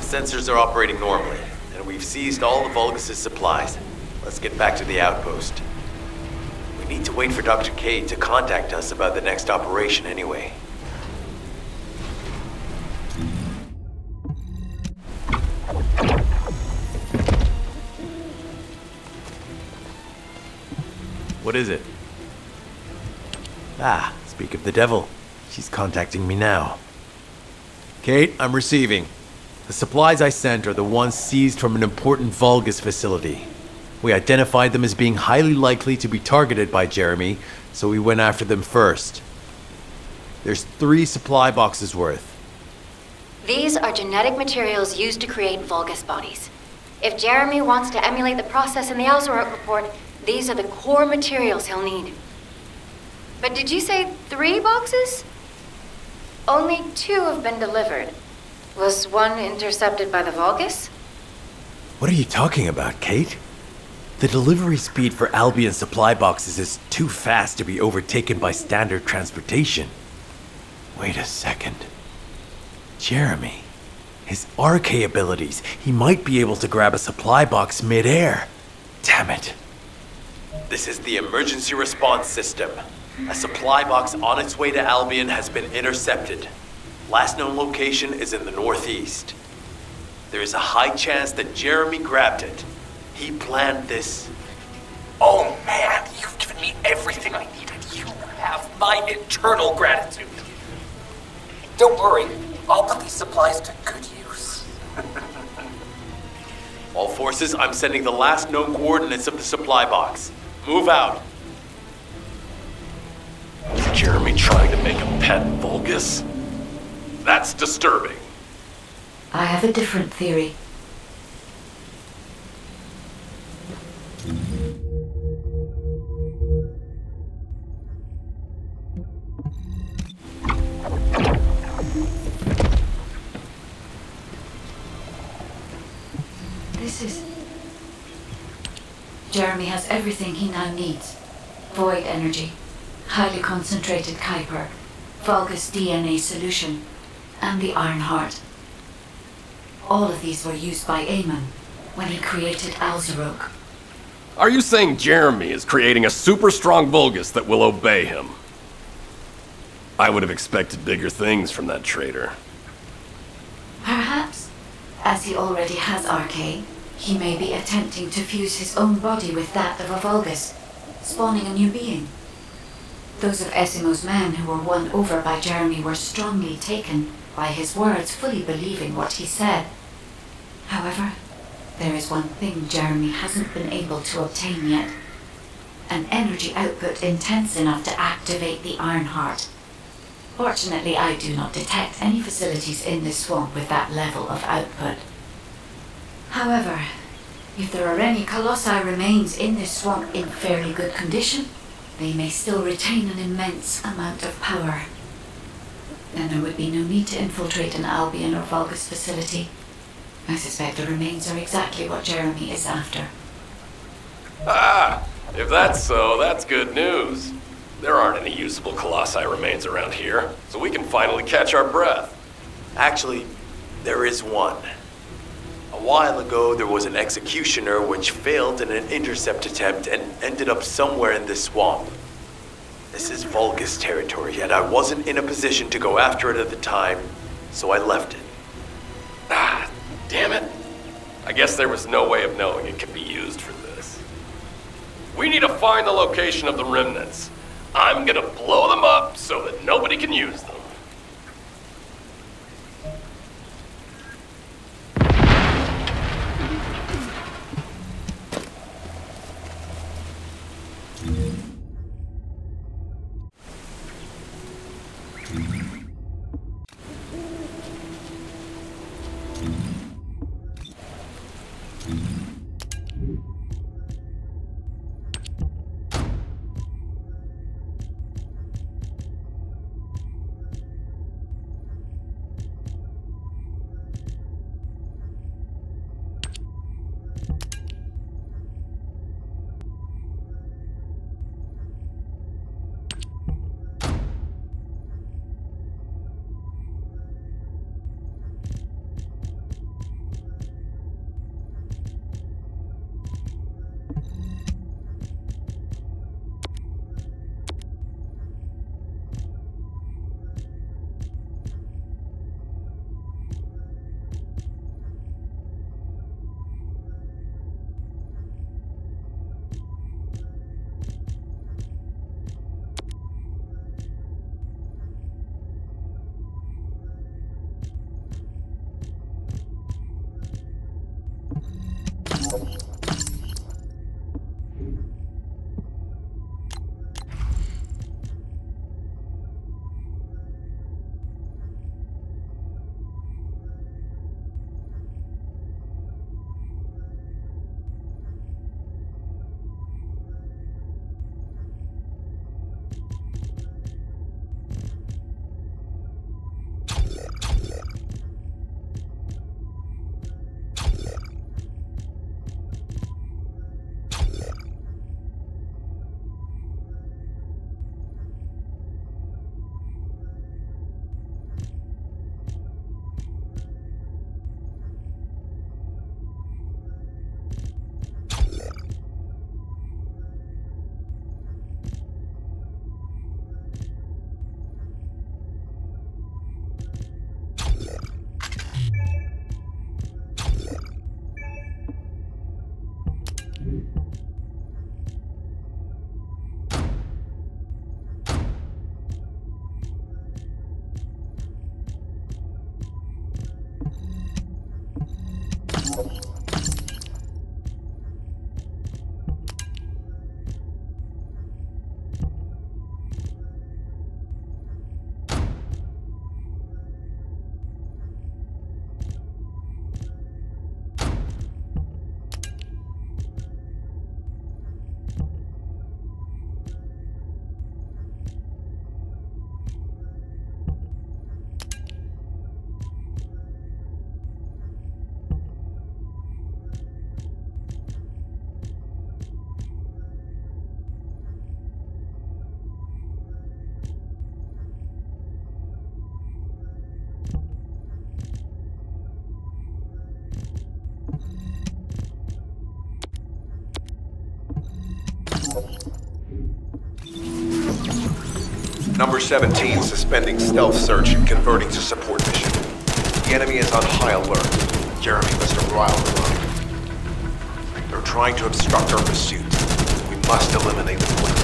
Sensors are operating normally, and we've seized all the Vulgus' supplies. Let's get back to the outpost. We need to wait for Doctor Kate to contact us about the next operation anyway. What is it? Ah, speak of the devil. She's contacting me now. Kate, I'm receiving. The supplies I sent are the ones seized from an important Vulgus facility. We identified them as being highly likely to be targeted by Jeremy, so we went after them first. There's three supply boxes worth. These are genetic materials used to create Vulgus bodies. If Jeremy wants to emulate the process in the Al-Zarok report, these are the core materials he'll need. But did you say three boxes? Only two have been delivered. Was one intercepted by the Vulgus? What are you talking about, Kate? The delivery speed for Albion supply boxes is too fast to be overtaken by standard transportation. Wait a second. Jeremy, his R K abilities, he might be able to grab a supply box mid-air. Damn it. This is the emergency response system. A supply box on its way to Albion has been intercepted. Last known location is in the northeast. there is a high chance that Jeremy grabbed it. He planned this. Oh man, you've given me everything I needed. You have my eternal gratitude. Don't worry, I'll put these supplies to good use. All forces, I'm sending the last known coordinates of the supply box. Move out. Is Jeremy trying to make a pet Vulgus? That's disturbing. I have a different theory. This is... Jeremy has everything he now needs. Void energy, highly concentrated Kuiper, Vulgus D N A solution, and the Ironheart. All of these were used by Amon when he created Al-Zarok. Are you saying Jeremy is creating a super strong Vulgus that will obey him? I would have expected bigger things from that traitor. Perhaps, as he already has R K, he may be attempting to fuse his own body with that of a Vulgus, spawning a new being. Those of Esimo's men who were won over by Jeremy were strongly taken by his words, fully believing what he said. However, there is one thing Jeremy hasn't been able to obtain yet. An energy output intense enough to activate the Ironheart. Fortunately, I do not detect any facilities in this swamp with that level of output. However, if there are any Colossi remains in this swamp in fairly good condition, they may still retain an immense amount of power. Then there would be no need to infiltrate an Albion or Vulgus facility. I suspect the remains are exactly what Jeremy is after. Ah! If that's so, that's good news. There aren't any usable Colossi remains around here, so we can finally catch our breath. Actually, there is one. A while ago, there was an Executioner which failed in an intercept attempt and ended up somewhere in this swamp. This is Vulgus territory, and I wasn't in a position to go after it at the time, so I left it. Ah, damn it. I guess there was no way of knowing it could be used for this. We need to find the location of the remnants. I'm gonna blow them up so that nobody can use them. Number seventeen suspending stealth search and converting to support mission. The enemy is on high alert. Jeremy must arrive alive. They're trying to obstruct our pursuit. We must eliminate them quickly.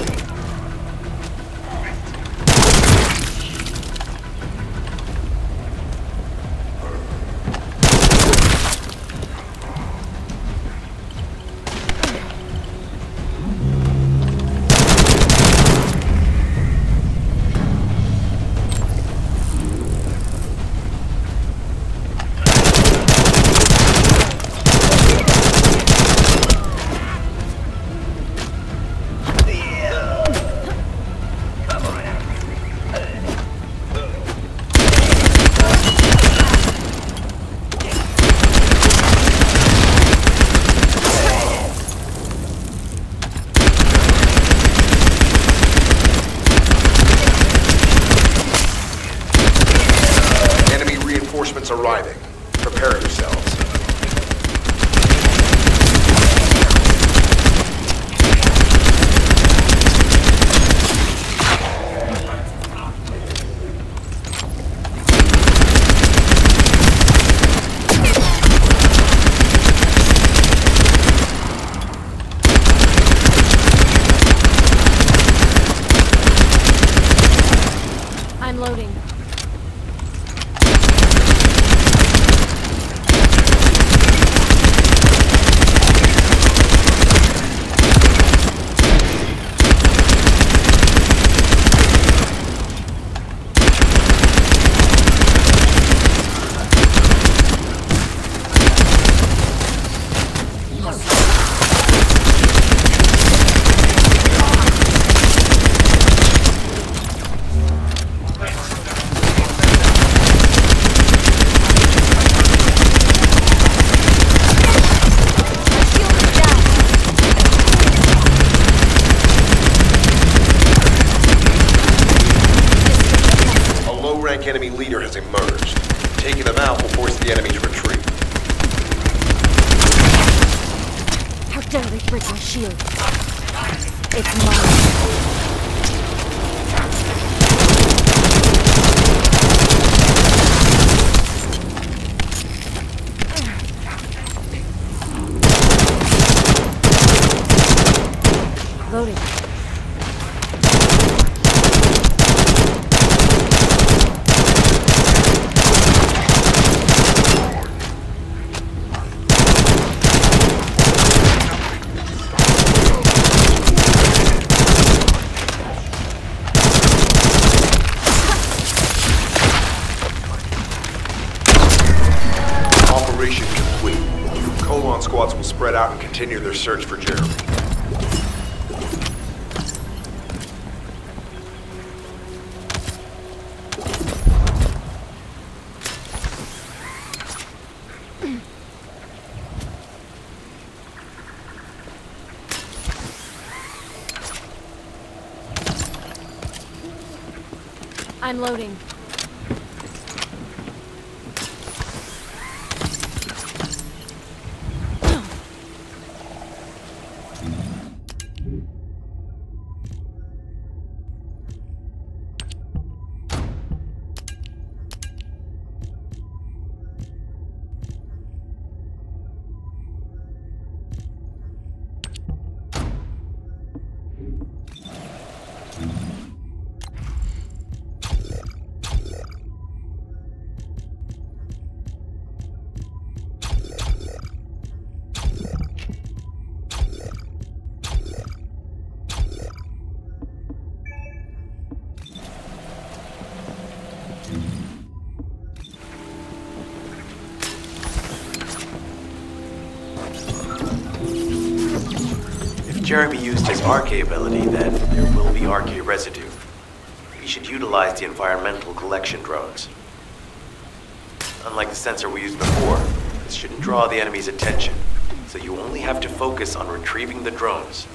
Arriving. Prepare yourselves. I'm loading. Enemy leader has emerged. Taking them out will force the enemy to retreat. How dare they break my shield? It's mine. Loading. Out and continue their search for Jeremy. I'm loading. Jeremy used his R K ability that there will be R K residue. We should utilize the environmental collection drones. Unlike the sensor we used before, this shouldn't draw the enemy's attention, so you only have to focus on retrieving the drones.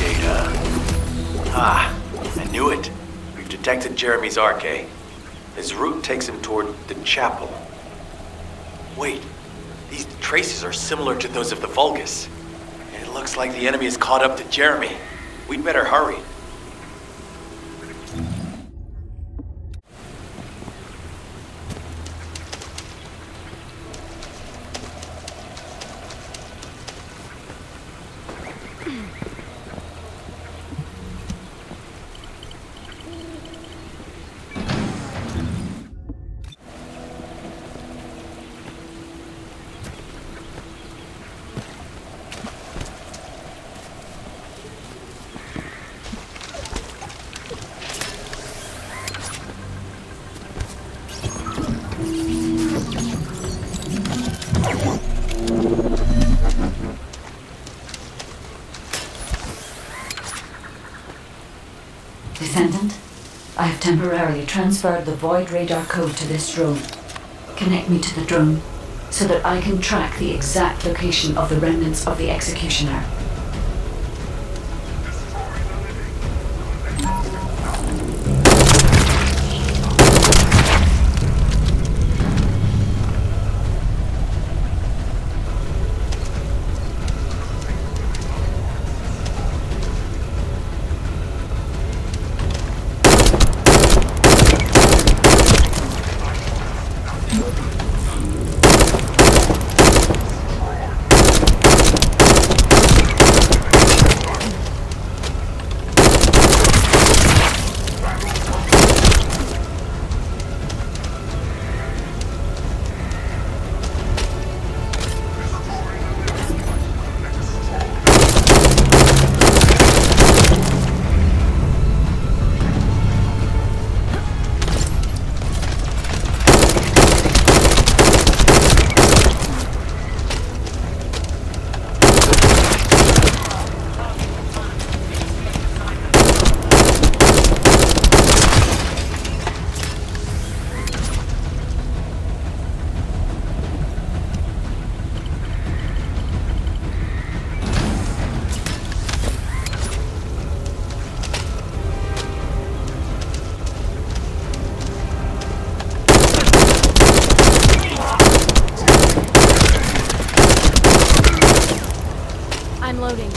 Data. Ah, I knew it. We've detected Jeremy's R K. His route takes him toward the chapel. Wait, these traces are similar to those of the Vulgus. It looks like the enemy has caught up to Jeremy. We'd better hurry. Descendant, I have temporarily transferred the void radar code to this drone. Connect me to the drone so that I can track the exact location of the remnants of the Executioner. I'm loading.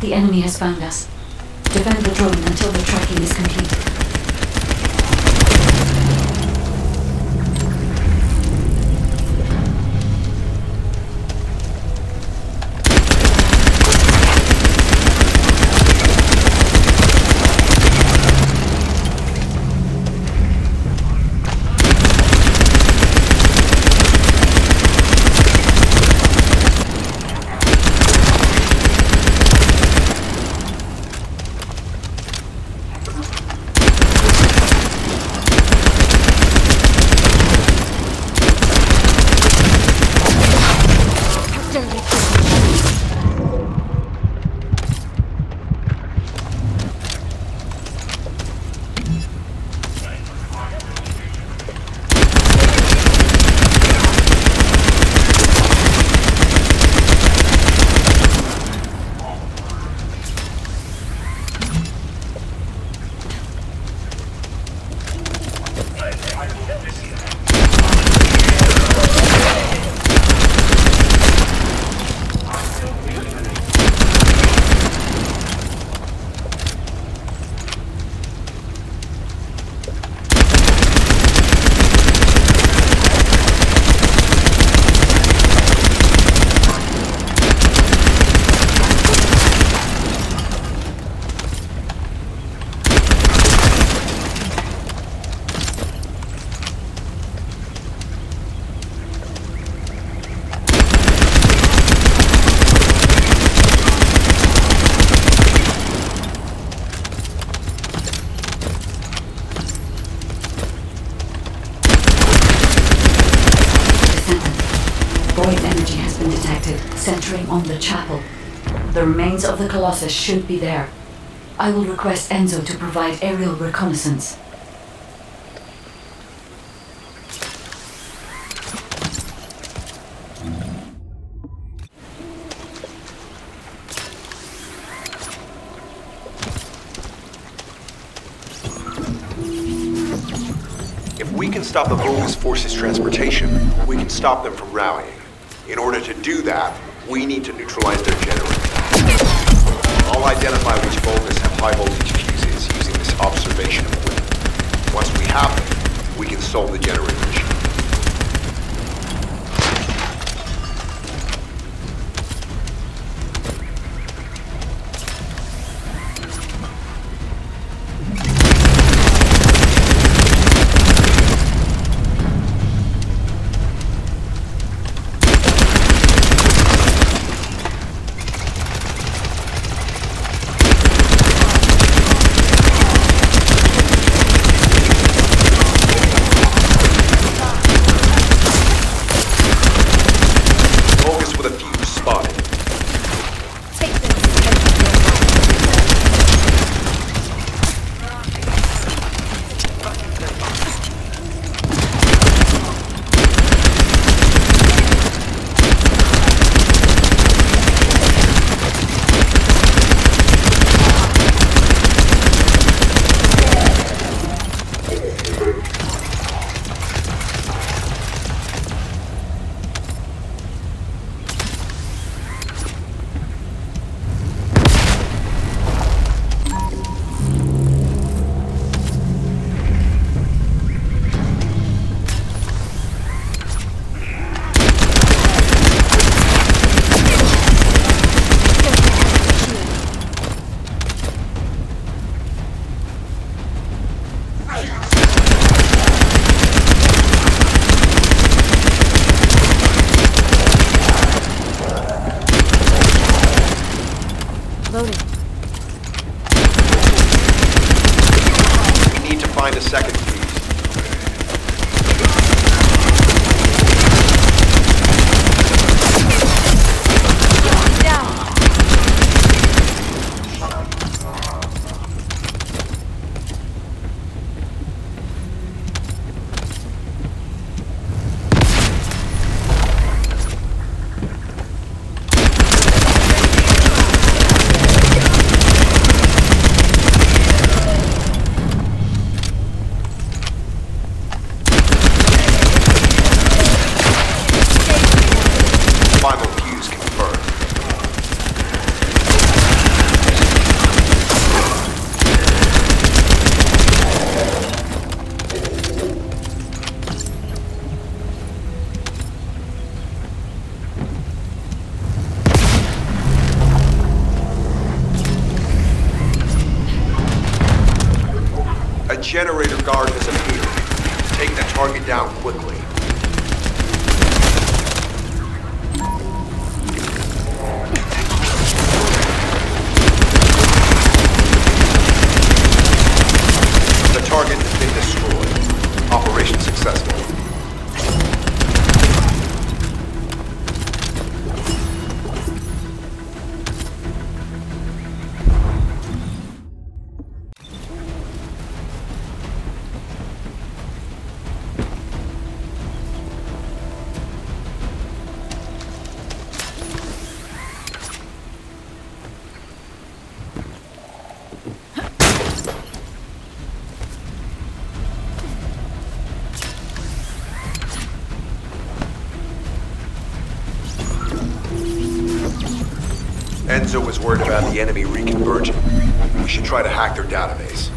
The enemy has found us. Defend the drone until the tracking is complete. chapel. The remains of the Colossus should be there. I will request Enzo to provide aerial reconnaissance. If we can stop the Vulgus forces' transportation, we can stop them from rallying. In order to do that, we need to neutralize their generator. I'll identify which Vulgus have high voltage fuses using this observation of wind. Once we have them, we can solve the generator issue. Generator guard has appeared. Take that target down quickly. The target has been destroyed. Operation successful. Enzo was worried about the enemy reconverging. We should try to hack their database.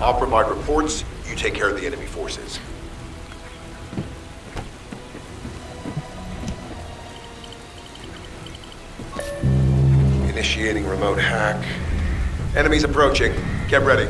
I'll provide reports, you take care of the enemy forces. Initiating remote hack. Enemies approaching. Get ready.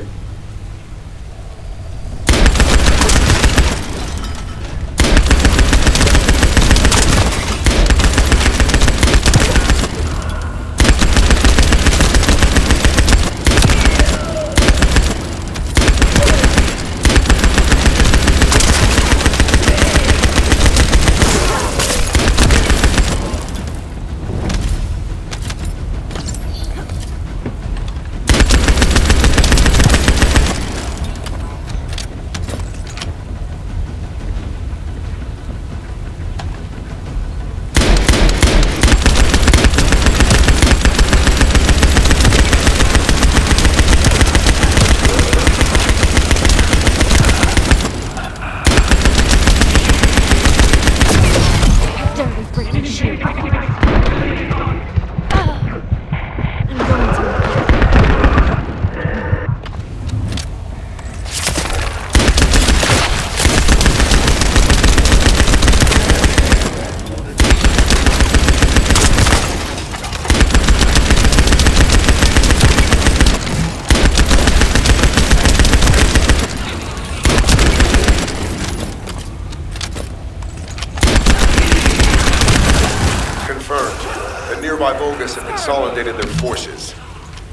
consolidated their forces.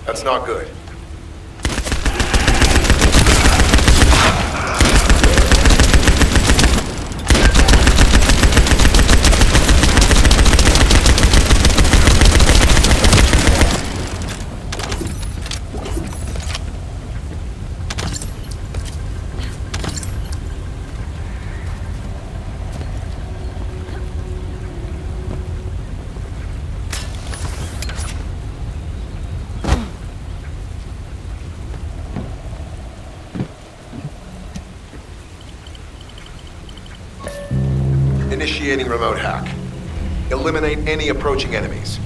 That's not good. Initiating remote hack. Eliminate any approaching enemies.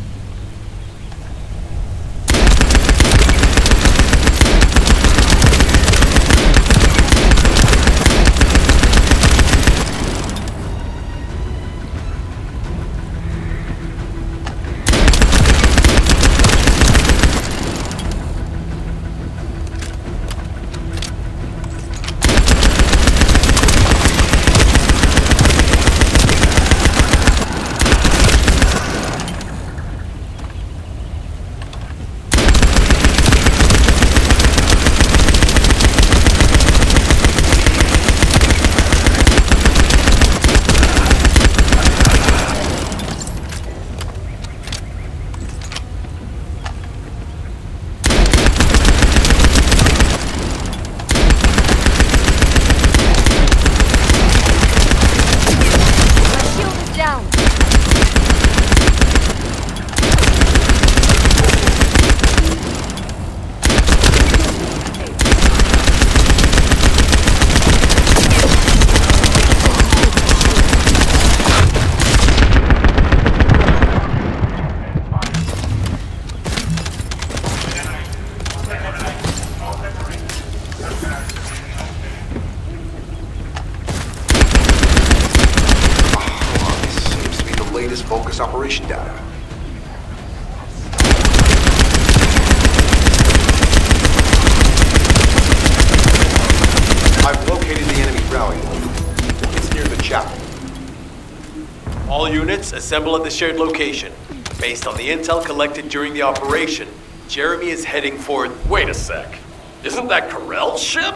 Assemble at the shared location. Based on the intel collected during the operation, Jeremy is heading for... Wait a sec. Isn't that Karel's ship?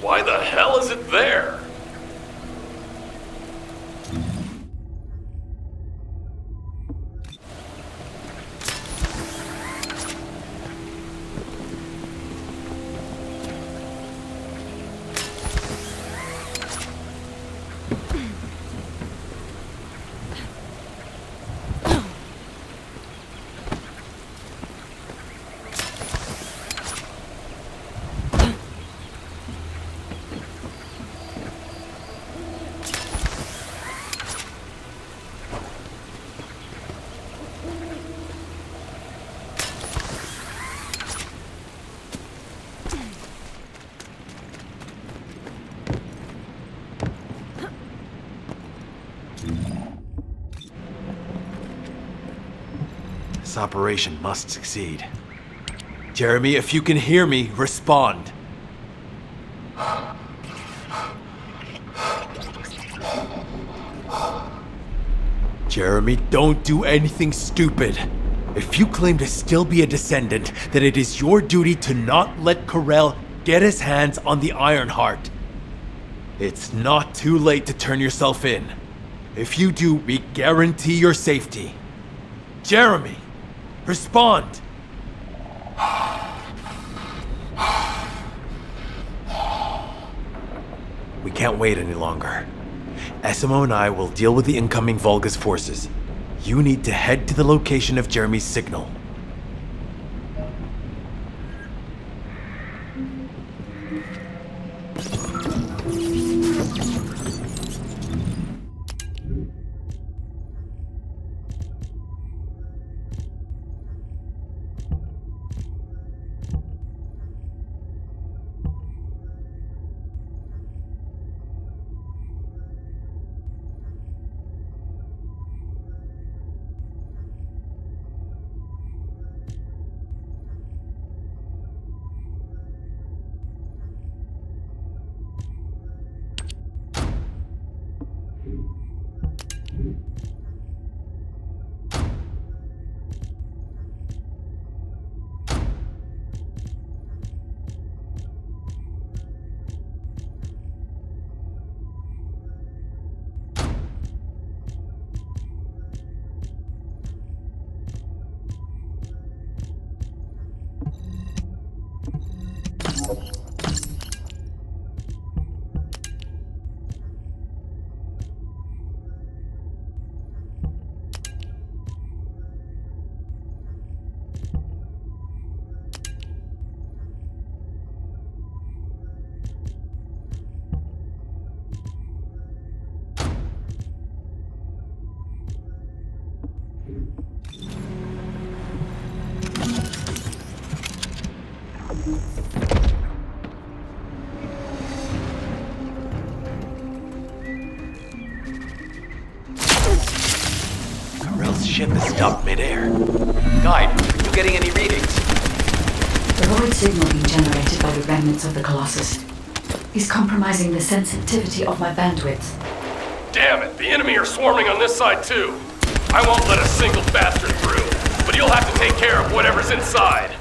Why the hell is it there? This operation must succeed. Jeremy, if you can hear me, respond. Jeremy, don't do anything stupid. If you claim to still be a descendant, then it is your duty to not let Karel get his hands on the Ironheart. It's not too late to turn yourself in. If you do, we guarantee your safety. Jeremy! Respond! We can't wait any longer. S M O and I will deal with the incoming Vulgus forces. You need to head to the location of Jeremy's signal. dumped midair. Guide, are you getting any readings? The void signal being generated by the remnants of the Colossus. He's compromising the sensitivity of my bandwidth. Damn it, the enemy are swarming on this side too. I won't let a single bastard through, but you'll have to take care of whatever's inside.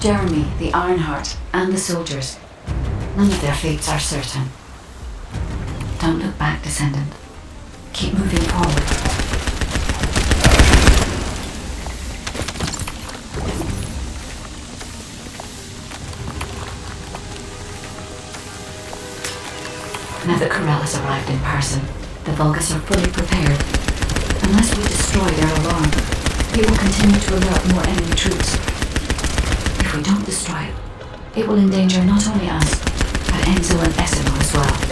Jeremy, the Ironheart, and the soldiers. None of their fates are certain. Don't look back, Descendant. Keep moving forward. Now that Karel has arrived in person, the Vulgus are fully prepared. Unless we destroy their alarm, it will continue to alert more enemy troops. If we don't destroy it, it will endanger not only us, but Enzo and Esiemo as well.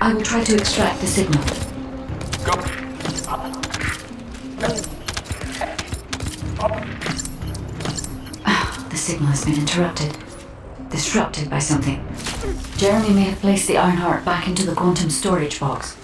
I will try to extract the signal. Go. Oh, the signal has been interrupted. Disrupted by something. Jeremy may have placed the Ironheart back into the quantum storage box.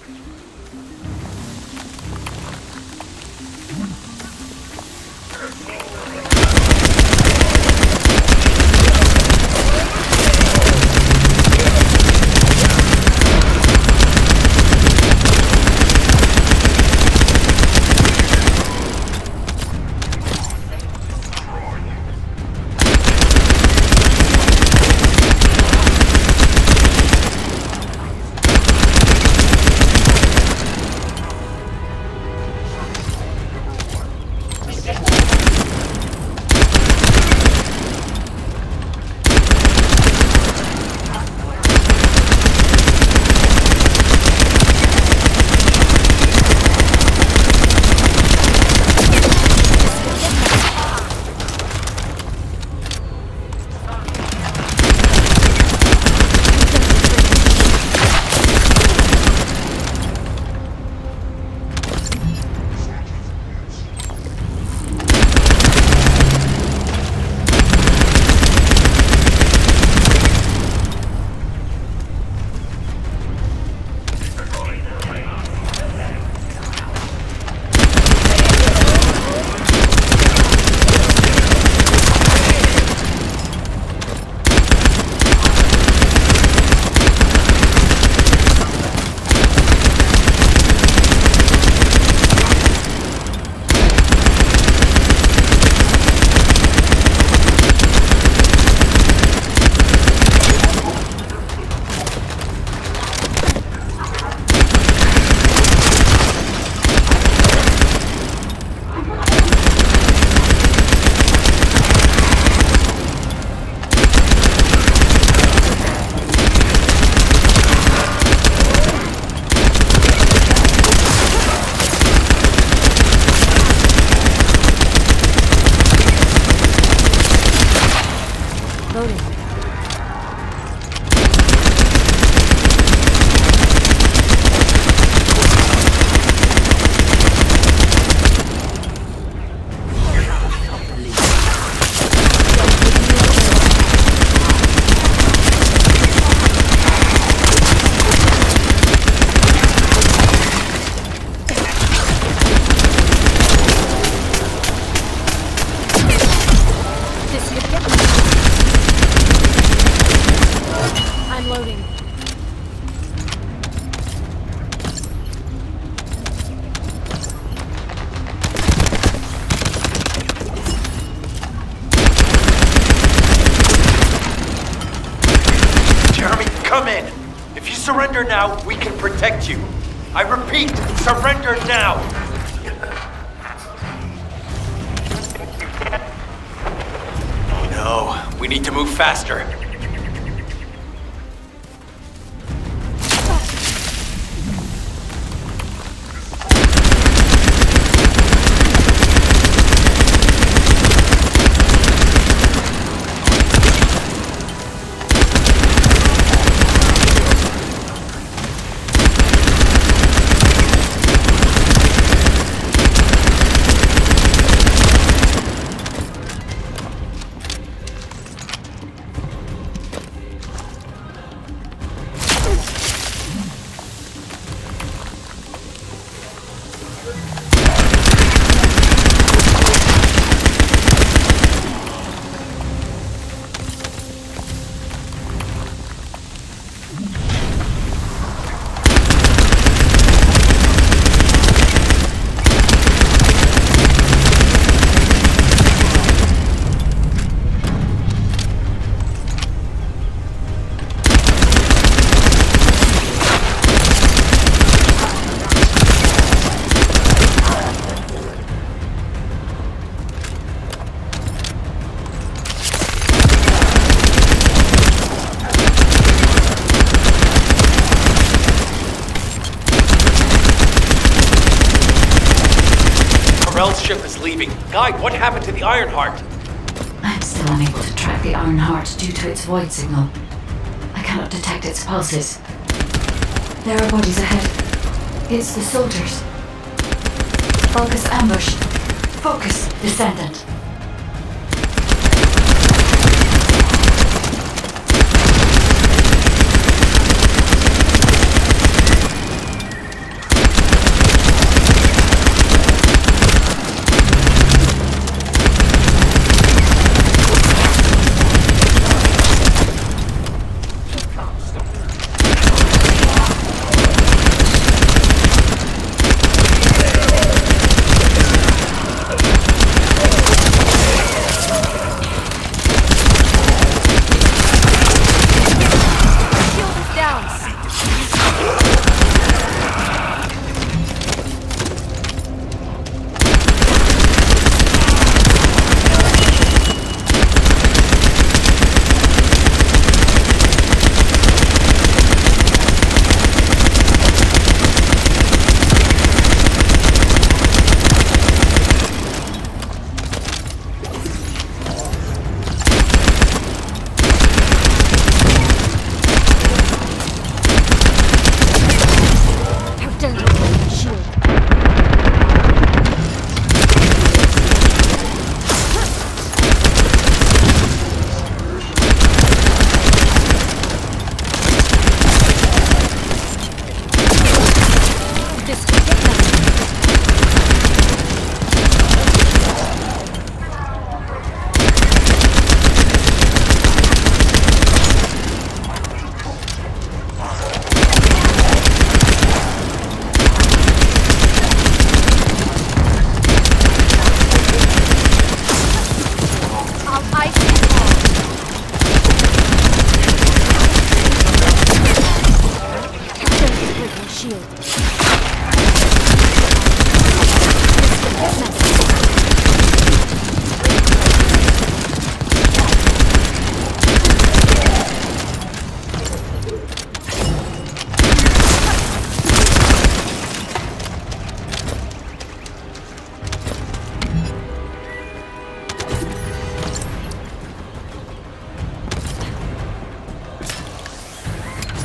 surrender now, we can protect you. I repeat, surrender now. Oh no, we need to move faster. Guide, what happened to the Ironheart? I am still unable to track the Ironheart due to its void signal. I cannot detect its pulses. There are bodies ahead. It's the soldiers. Vulgus ambush. Focus, Descendant.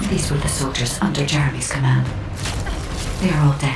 These were the soldiers under Jeremy's command. They are all dead.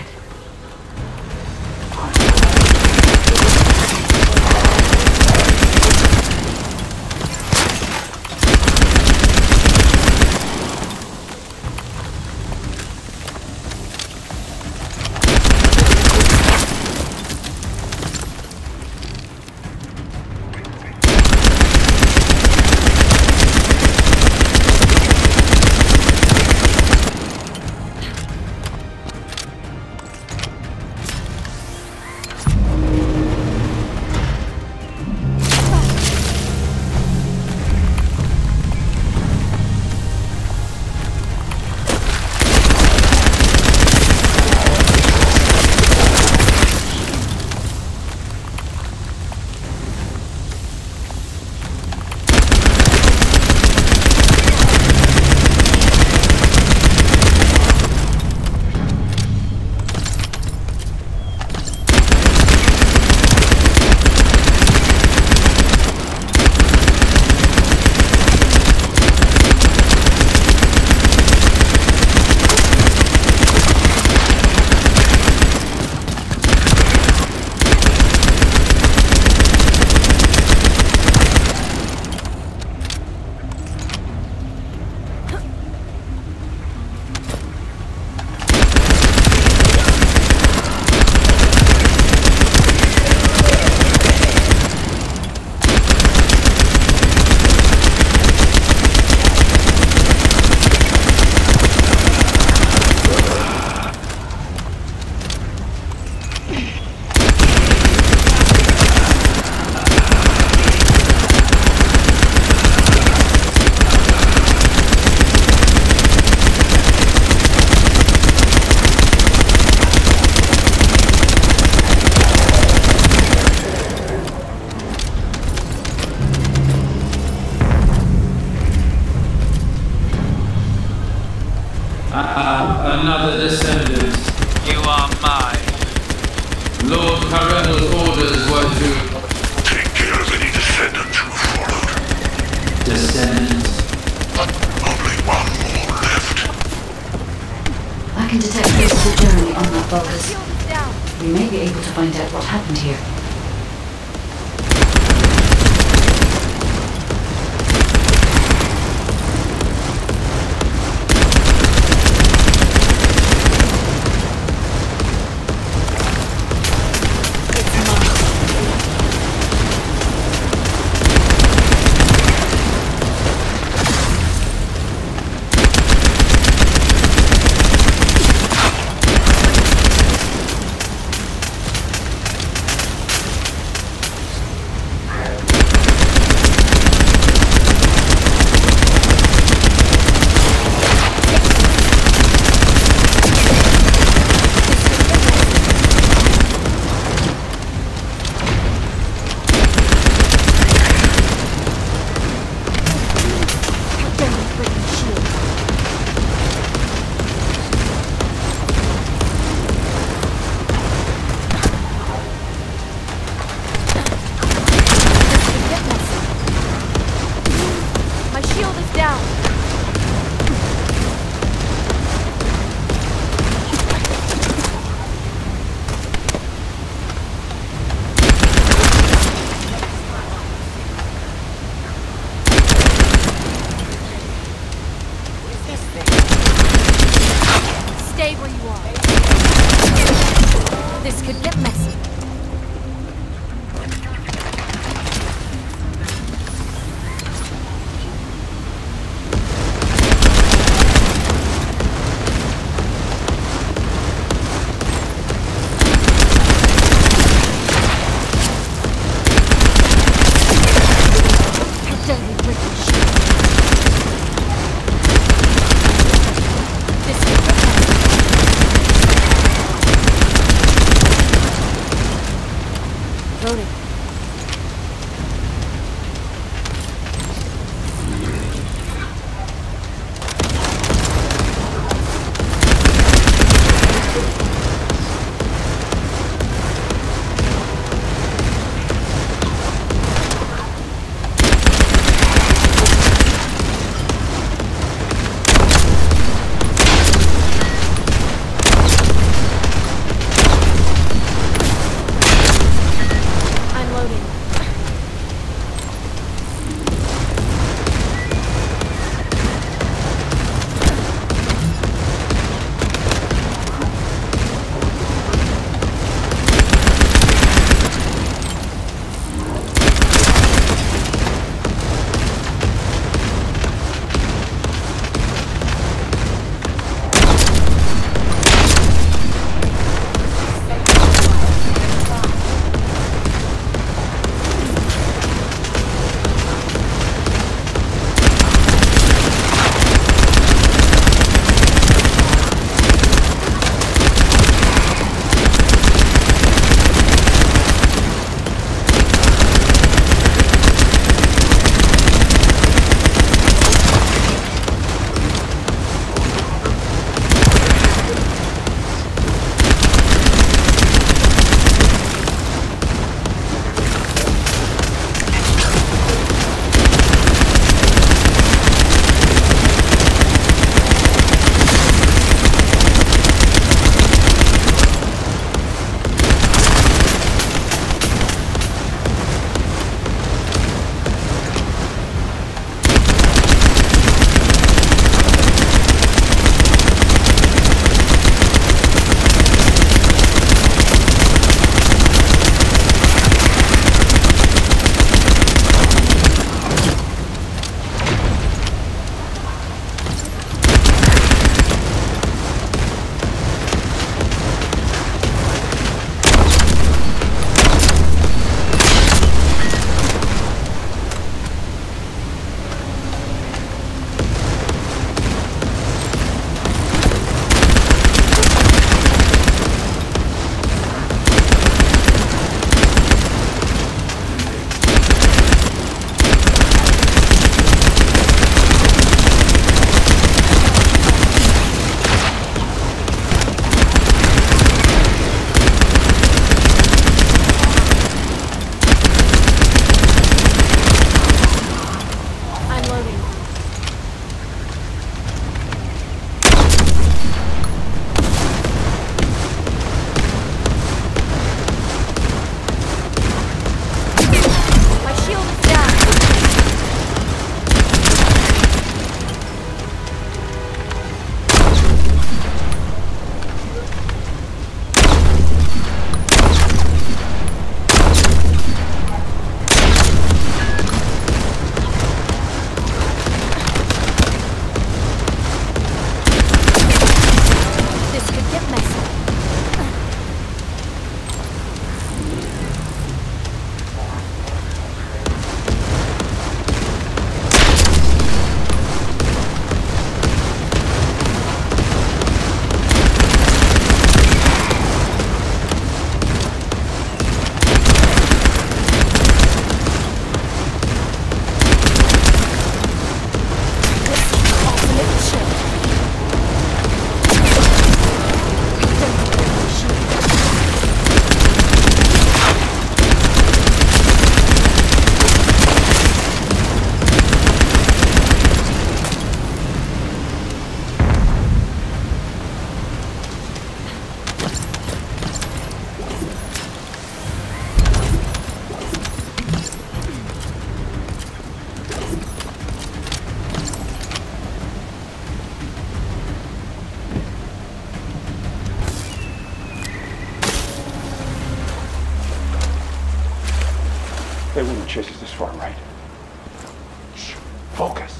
Lord Karel's orders were to... Take care of any descendant you have followed. Descendant? Only one more left. I can detect physical Jeremy on that Vulgus. We may be able to find out what happened here. They wouldn't chase us this far, right? Shh, focus.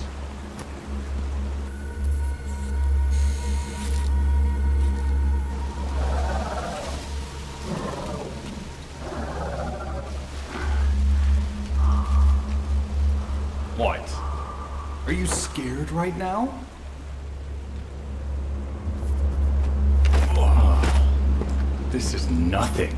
What? Are you scared right now? This is nothing.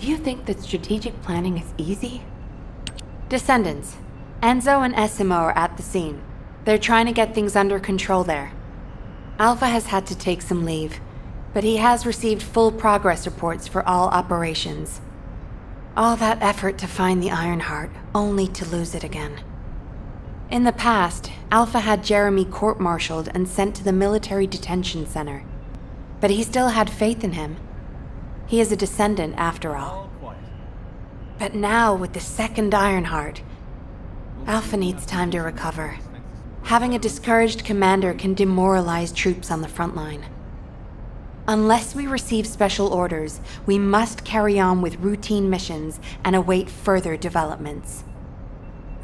Do you think that strategic planning is easy? Descendants, Enzo and S M O are at the scene. They're trying to get things under control there. Alpha has had to take some leave, but he has received full progress reports for all operations. All that effort to find the Ironheart, only to lose it again. In the past, Alpha had Jeremy court-martialed and sent to the military detention center, but he still had faith in him. He is a descendant after all. But now, with the second Ironheart, Alpha needs time to recover. Having a discouraged commander can demoralize troops on the front line. Unless we receive special orders, we must carry on with routine missions and await further developments.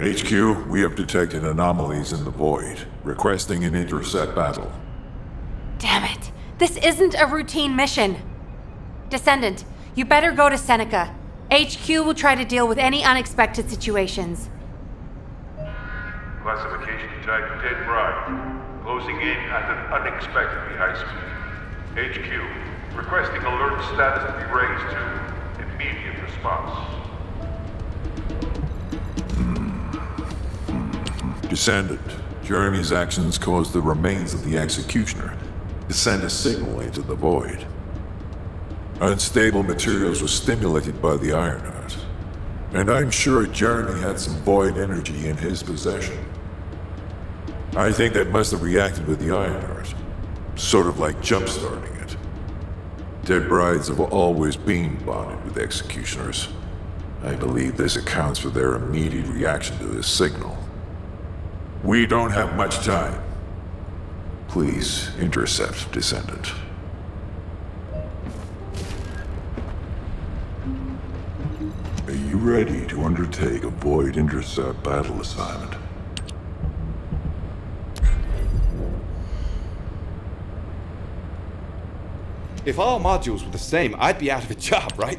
H Q, we have detected anomalies in the void, requesting an intercept battle. Damn it! This isn't a routine mission! Descendant, you better go to Seneca. H Q will try to deal with any unexpected situations. Classification type Dead Bride, closing in at an unexpectedly high speed. H Q, requesting alert status to be raised to immediate response. Mm. Descendant, Jeremy's actions caused the remains of the Executioner to send a signal into the void. Unstable materials were stimulated by the Ironheart, and I'm sure Jeremy had some void energy in his possession. I think that must have reacted with the Ironheart. Sort of like jump-starting it. Dead brides have always been bonded with executioners. I believe this accounts for their immediate reaction to this signal. We don't have much time. Please intercept, Descendant. Are you ready to undertake a void intercept battle assignment? If all modules were the same, I'd be out of a job, right?